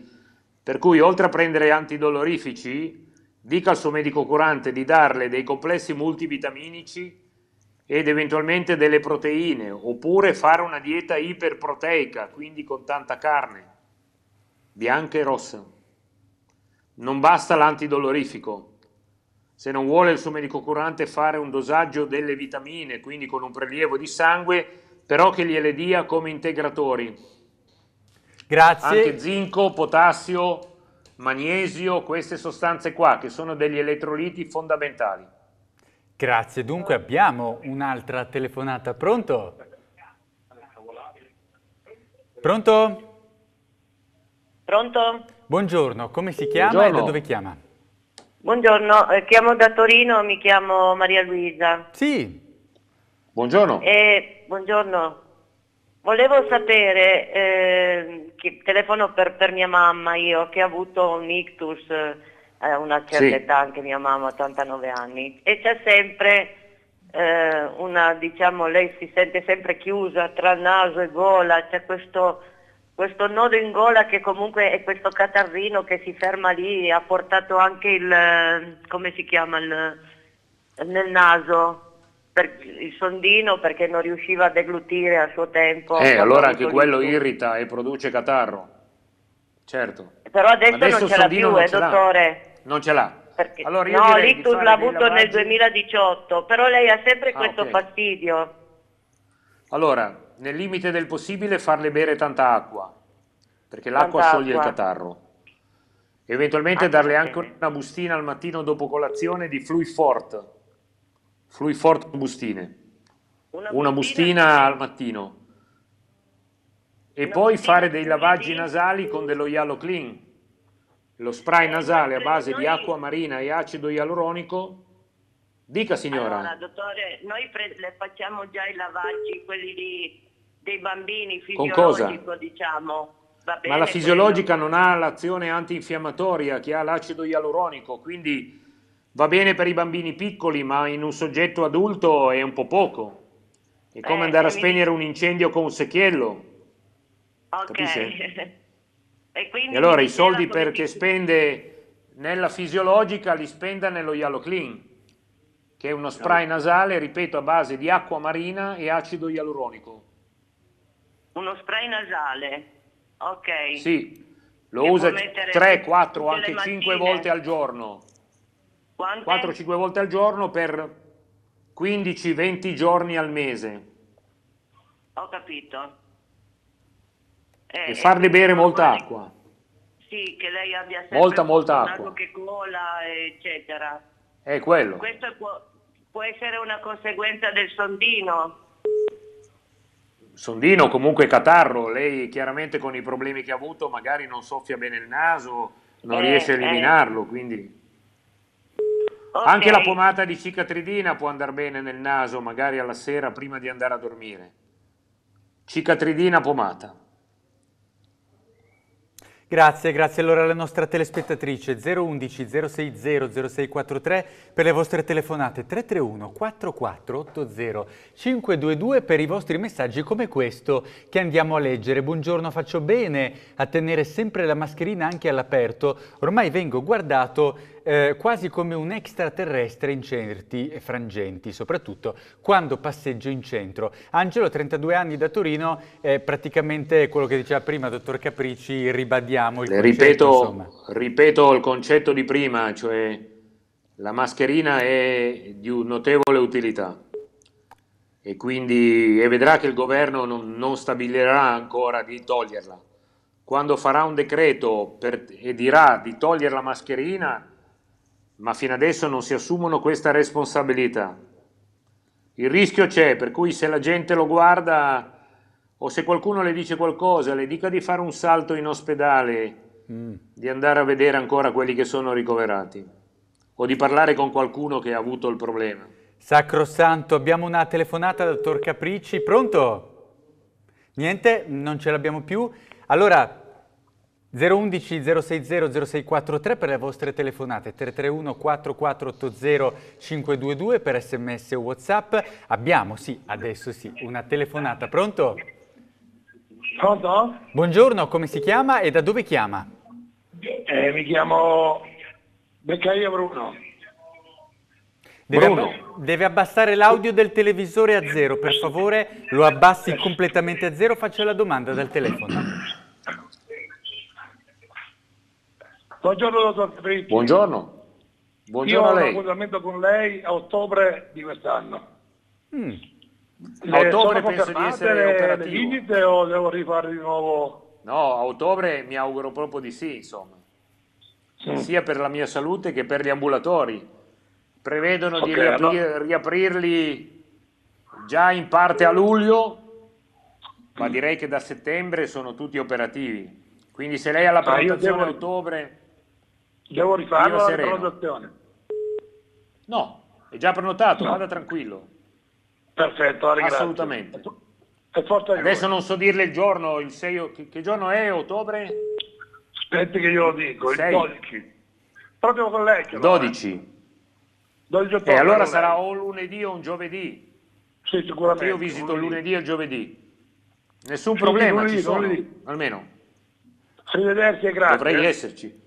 Per cui oltre a prendere antidolorifici, dica al suo medico curante di darle dei complessi multivitaminici ed eventualmente delle proteine, oppure fare una dieta iperproteica, quindi con tanta carne, bianca e rossa. Non basta l'antidolorifico. Se non vuole il suo medico curante fare un dosaggio delle vitamine, quindi con un prelievo di sangue, però che gliele dia come integratori. Grazie. Anche zinco, potassio, magnesio, queste sostanze qua, che sono degli elettroliti fondamentali. Grazie, dunque abbiamo un'altra telefonata. Pronto? Pronto? Pronto? Buongiorno, come si chiama e da dove chiama? Buongiorno, chiamo da Torino, mi chiamo Maria Luisa. Sì. Buongiorno. Buongiorno. Volevo sapere, telefono per mia mamma io, che ha avuto un ictus... una certa età, anche mia mamma, 89 anni, e c'è sempre lei si sente sempre chiusa tra naso e gola, c'è questo nodo in gola che comunque è questo catarrino che si ferma lì, ha portato anche il, come si chiama, nel naso, il sondino, perché non riusciva a deglutire a suo tempo. Allora anche quello irrita e produce catarro. Certo. Però adesso non ce l'ha più, dottore. Non ce l'ha. Allora no, l'ictus l'ha avuto nel 2018, però lei ha sempre questo fastidio. Allora, nel limite del possibile farle bere tanta acqua, perché l'acqua scioglie il catarro. Eventualmente darle anche una bustina al mattino dopo colazione di Fluifort. Fluifort bustine. Una bustina al mattino. E poi fare dei lavaggi nasali con dello Yalo Clean, lo spray nasale a base di acqua marina e acido ialuronico. Dica signora. Allora dottore, noi le facciamo già i lavaggi, quelli dei bambini, fisiologico diciamo. Va bene, ma la fisiologica non ha l'azione antinfiammatoria che ha l'acido ialuronico, quindi va bene per i bambini piccoli, ma in un soggetto adulto è un po' poco. È come andare a spegnere un incendio con un secchiello. Capisce? E allora i soldi perché spende nella fisiologica li spenda nello Yalo Clean, che è uno spray nasale, ripeto, a base di acqua marina e acido ialuronico. Uno spray nasale, sì, lo usa 3, 4, anche 5 volte al giorno. 4-5 volte al giorno per 15-20 giorni al mese. Ho capito. E farle bere molta acqua. Sì, che lei abbia sempre molta acqua, che cola, eccetera. È quello. Questo può essere una conseguenza del sondino. sondino, comunque catarro. Lei chiaramente con i problemi che ha avuto magari non soffia bene il naso, non riesce a eliminarlo, quindi... Okay. Anche la pomata di cicatridina può andare bene nel naso, magari alla sera prima di andare a dormire. Cicatridina pomata. Grazie, grazie. Allora alla nostra telespettatrice 011 060 0643 per le vostre telefonate, 331 4480 522 per i vostri messaggi come questo che andiamo a leggere. Buongiorno, faccio bene a tenere sempre la mascherina anche all'aperto, ormai vengo guardato quasi come un extraterrestre in certi frangenti, soprattutto quando passeggio in centro. Angelo, 32 anni, da Torino, praticamente quello che diceva prima dottor Capricci, ribadiamo il concetto, ripeto il concetto di prima, cioè la mascherina è di notevole utilità e quindi vedrà che il governo non stabilirà ancora di toglierla. Quando farà un decreto e dirà di togliere la mascherina, ma fino adesso non si assumono questa responsabilità. Il rischio c'è, per cui se la gente lo guarda o se qualcuno le dice qualcosa, le dica di fare un salto in ospedale, di andare a vedere ancora quelli che sono ricoverati o di parlare con qualcuno che ha avuto il problema. Sacrosanto, abbiamo una telefonata, dottor Capricci, pronto? Niente, non ce l'abbiamo più. Allora... 011 060 0643 per le vostre telefonate, 331 4480 522 per sms o whatsapp. Abbiamo, sì, adesso sì, una telefonata. Pronto? Pronto? Buongiorno, come si chiama e da dove chiama? Mi chiamo Beccaria Bruno. Deve abbassare l'audio del televisore a zero, per favore, lo abbassi completamente a zero, faccio la domanda dal telefono. Buongiorno dottor Capricci. Buongiorno. Buongiorno. Io ho un appuntamento con lei a ottobre di quest'anno. A ottobre penso di essere operativo. Le visite o devo rifare di nuovo? No, a ottobre mi auguro proprio di sì, insomma. Sì. Sia per la mia salute che per gli ambulatori. Prevedono di riaprirli già in parte a luglio, ma direi che da settembre sono tutti operativi. Quindi se lei ha la prenotazione a ottobre... Devo rifarlo la prenotazione? No, è già prenotato, no. Vada tranquillo. Perfetto, ringrazio. Assolutamente. Adesso non so dirle il giorno, il 6... Che giorno è, ottobre? Aspetti che io lo dico, il 12. Proprio con lei. 12. 12 ottobre. E allora sarà o lunedì o un giovedì. Sì, sicuramente. Io visito lunedì e giovedì. Nessun problema, lunedì, ci sono, almeno. Arrivederci e grazie. Dovrei esserci.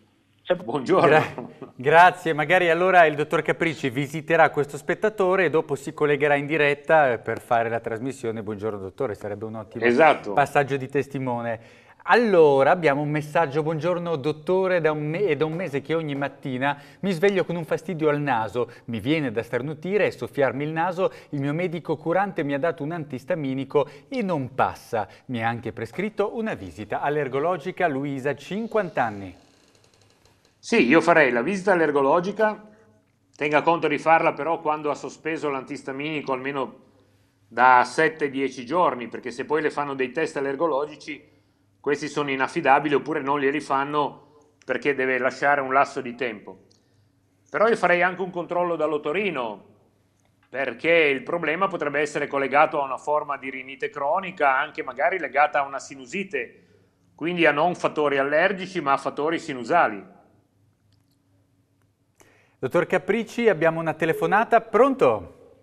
Buongiorno. Grazie, magari allora il dottor Capricci visiterà questo spettatore e dopo si collegherà in diretta per fare la trasmissione. Buongiorno dottore, sarebbe un ottimo passaggio di testimone. Allora abbiamo un messaggio. Buongiorno dottore, da un mese che ogni mattina mi sveglio con un fastidio al naso, mi viene da starnutire e soffiarmi il naso, il mio medico curante mi ha dato un antistaminico e non passa, mi ha anche prescritto una visita all'ergologica. Luisa, 50 anni. Sì, io farei la visita all'ergologica, tenga conto di farla però quando ha sospeso l'antistaminico almeno da 7-10 giorni, perché se poi le fanno dei test allergologici questi sono inaffidabili oppure non li rifanno perché deve lasciare un lasso di tempo. Però io farei anche un controllo dall'Otorino, perché il problema potrebbe essere collegato a una forma di rinite cronica, anche magari legata a una sinusite, quindi a non fattori allergici ma a fattori sinusali. Dottor Capricci, abbiamo una telefonata. Pronto?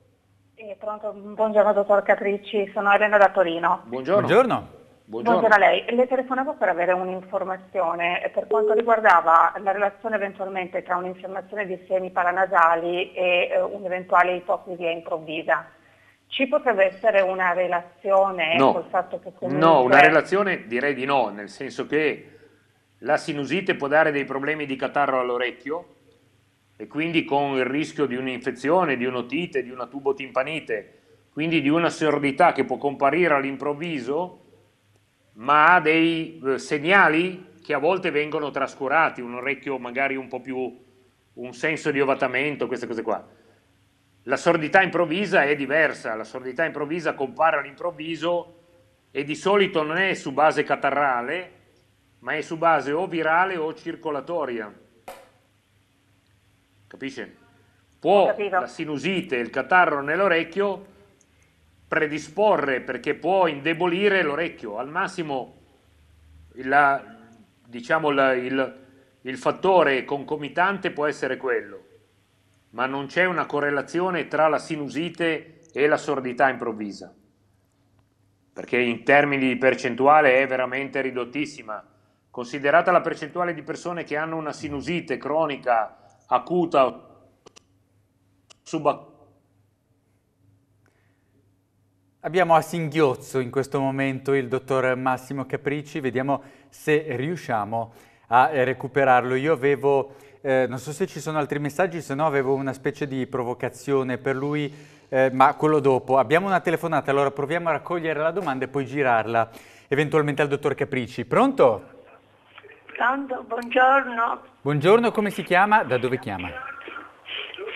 Pronto. Buongiorno dottor Capricci, sono Elena da Torino. Buongiorno. Buongiorno. Buongiorno a lei, le telefonavo per avere un'informazione per quanto riguardava la relazione eventualmente tra un'infiammazione di semi paranasali e un'eventuale ipoclisia improvvisa. Ci potrebbe essere una relazione col fatto che comunque... No, una relazione direi di no, nel senso che la sinusite può dare dei problemi di catarro all'orecchio e quindi con il rischio di un'infezione, di un'otite, di una tubotimpanite, quindi di una sordità che può comparire all'improvviso, ma ha dei segnali che a volte vengono trascurati, un orecchio magari un po' più, un senso di ovatamento, queste cose qua. La sordità improvvisa è diversa, la sordità improvvisa compare all'improvviso e di solito non è su base catarrale, ma è su base o virale o circolatoria. Capisce? Può la sinusite, il catarro nell'orecchio predisporre, perché può indebolire l'orecchio. Al massimo il fattore concomitante può essere quello, ma non c'è una correlazione tra la sinusite e la sordità improvvisa, perché in termini di percentuale è veramente ridottissima. Considerata la percentuale di persone che hanno una sinusite cronica acuta o subacuta. Abbiamo a singhiozzo in questo momento il dottor Massimo Capricci, vediamo se riusciamo a recuperarlo. Io avevo, non so se ci sono altri messaggi, se no avevo una specie di provocazione per lui, ma quello dopo. Abbiamo una telefonata, allora proviamo a raccogliere la domanda e poi girarla eventualmente al dottor Capricci. Pronto? Pronto, buongiorno. Buongiorno, come si chiama? Da dove chiama?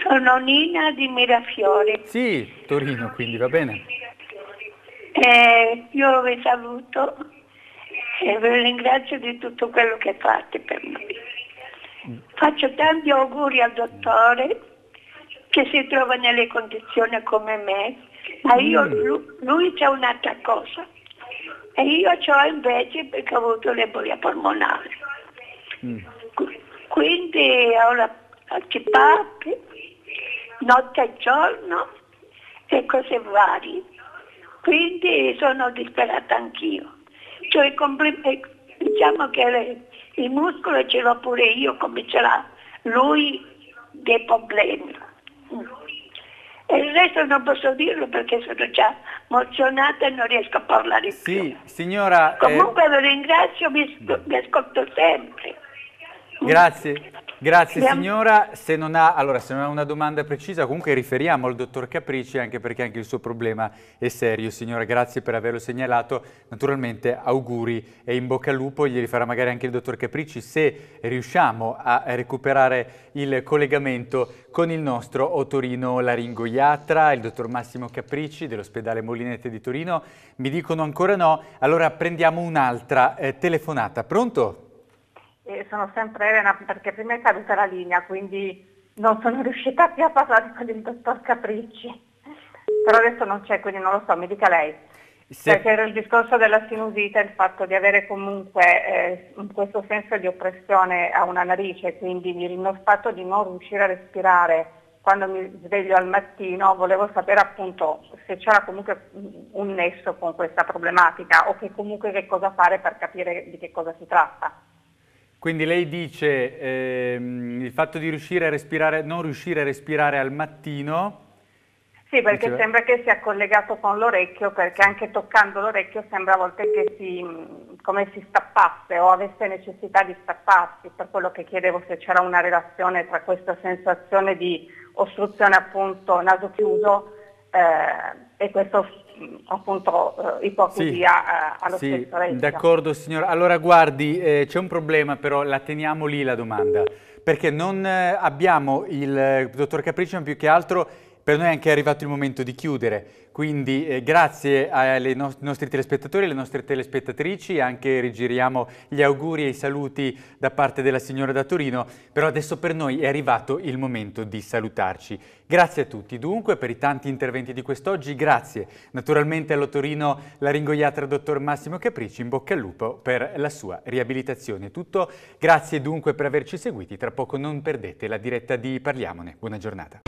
Sono Nina di Mirafiori. Sì, Torino, quindi va bene. Io vi saluto e vi ringrazio di tutto quello che fate per noi. Faccio tanti auguri al dottore che si trova nelle condizioni come me, ma io, lui c'è un'altra cosa e io c'ho invece perché ho avuto l'embolia polmonare. Quindi ho la CPAP notte e giorno e cose varie. Quindi sono disperata anch'io. Cioè, diciamo che il muscolo ce l'ho pure io, come ce l'ha lui, dei problemi. E il resto non posso dirlo perché sono già emozionata e non riesco a parlare più. Sì, signora... Comunque vi ringrazio, vi ascolto sempre. Grazie. Grazie signora, se non ha una domanda precisa comunque riferiamo al dottor Capricci, anche perché anche il suo problema è serio. Signora, grazie per averlo segnalato, naturalmente auguri e in bocca al lupo, glieli farà magari anche il dottor Capricci se riusciamo a recuperare il collegamento con il nostro Otorino Laringoiatra, il dottor Massimo Capricci dell'ospedale Molinette di Torino. Mi dicono ancora no, allora prendiamo un'altra telefonata. Pronto? Sono sempre Elena perché prima è caduta la linea, quindi non sono riuscita più a parlare con il dottor Capricci, però adesso non c'è, quindi non lo so, mi dica lei. Perché era il discorso della sinusite, il fatto di avere comunque questo senso di oppressione a una narice, quindi il fatto di non riuscire a respirare quando mi sveglio al mattino, volevo sapere appunto se c'era comunque un nesso con questa problematica o che comunque che cosa fare per capire di che cosa si tratta. Quindi lei dice il fatto di riuscire a respirare, non riuscire a respirare al mattino. Sì, perché diceva, sembra che sia collegato con l'orecchio, perché anche toccando l'orecchio sembra a volte che come si stappasse o avesse necessità di stapparsi, per quello che chiedevo se c'era una relazione tra questa sensazione di ostruzione appunto naso chiuso e questo appunto ipoacusia allo stesso orecchio. D'accordo signora, allora guardi c'è un problema, però la teniamo lì la domanda, perché non abbiamo il dottor Capricci, ma più che altro per noi è anche arrivato il momento di chiudere, quindi grazie ai nostri telespettatori e alle nostre telespettatrici, anche rigiriamo gli auguri e i saluti da parte della signora da Torino, però adesso per noi è arrivato il momento di salutarci. Grazie a tutti dunque per i tanti interventi di quest'oggi, grazie naturalmente all'Otorino Laringoiatra dottor Massimo Capricci, in bocca al lupo per la sua riabilitazione. Tutto, grazie dunque per averci seguiti, tra poco non perdete la diretta di Parliamone. Buona giornata.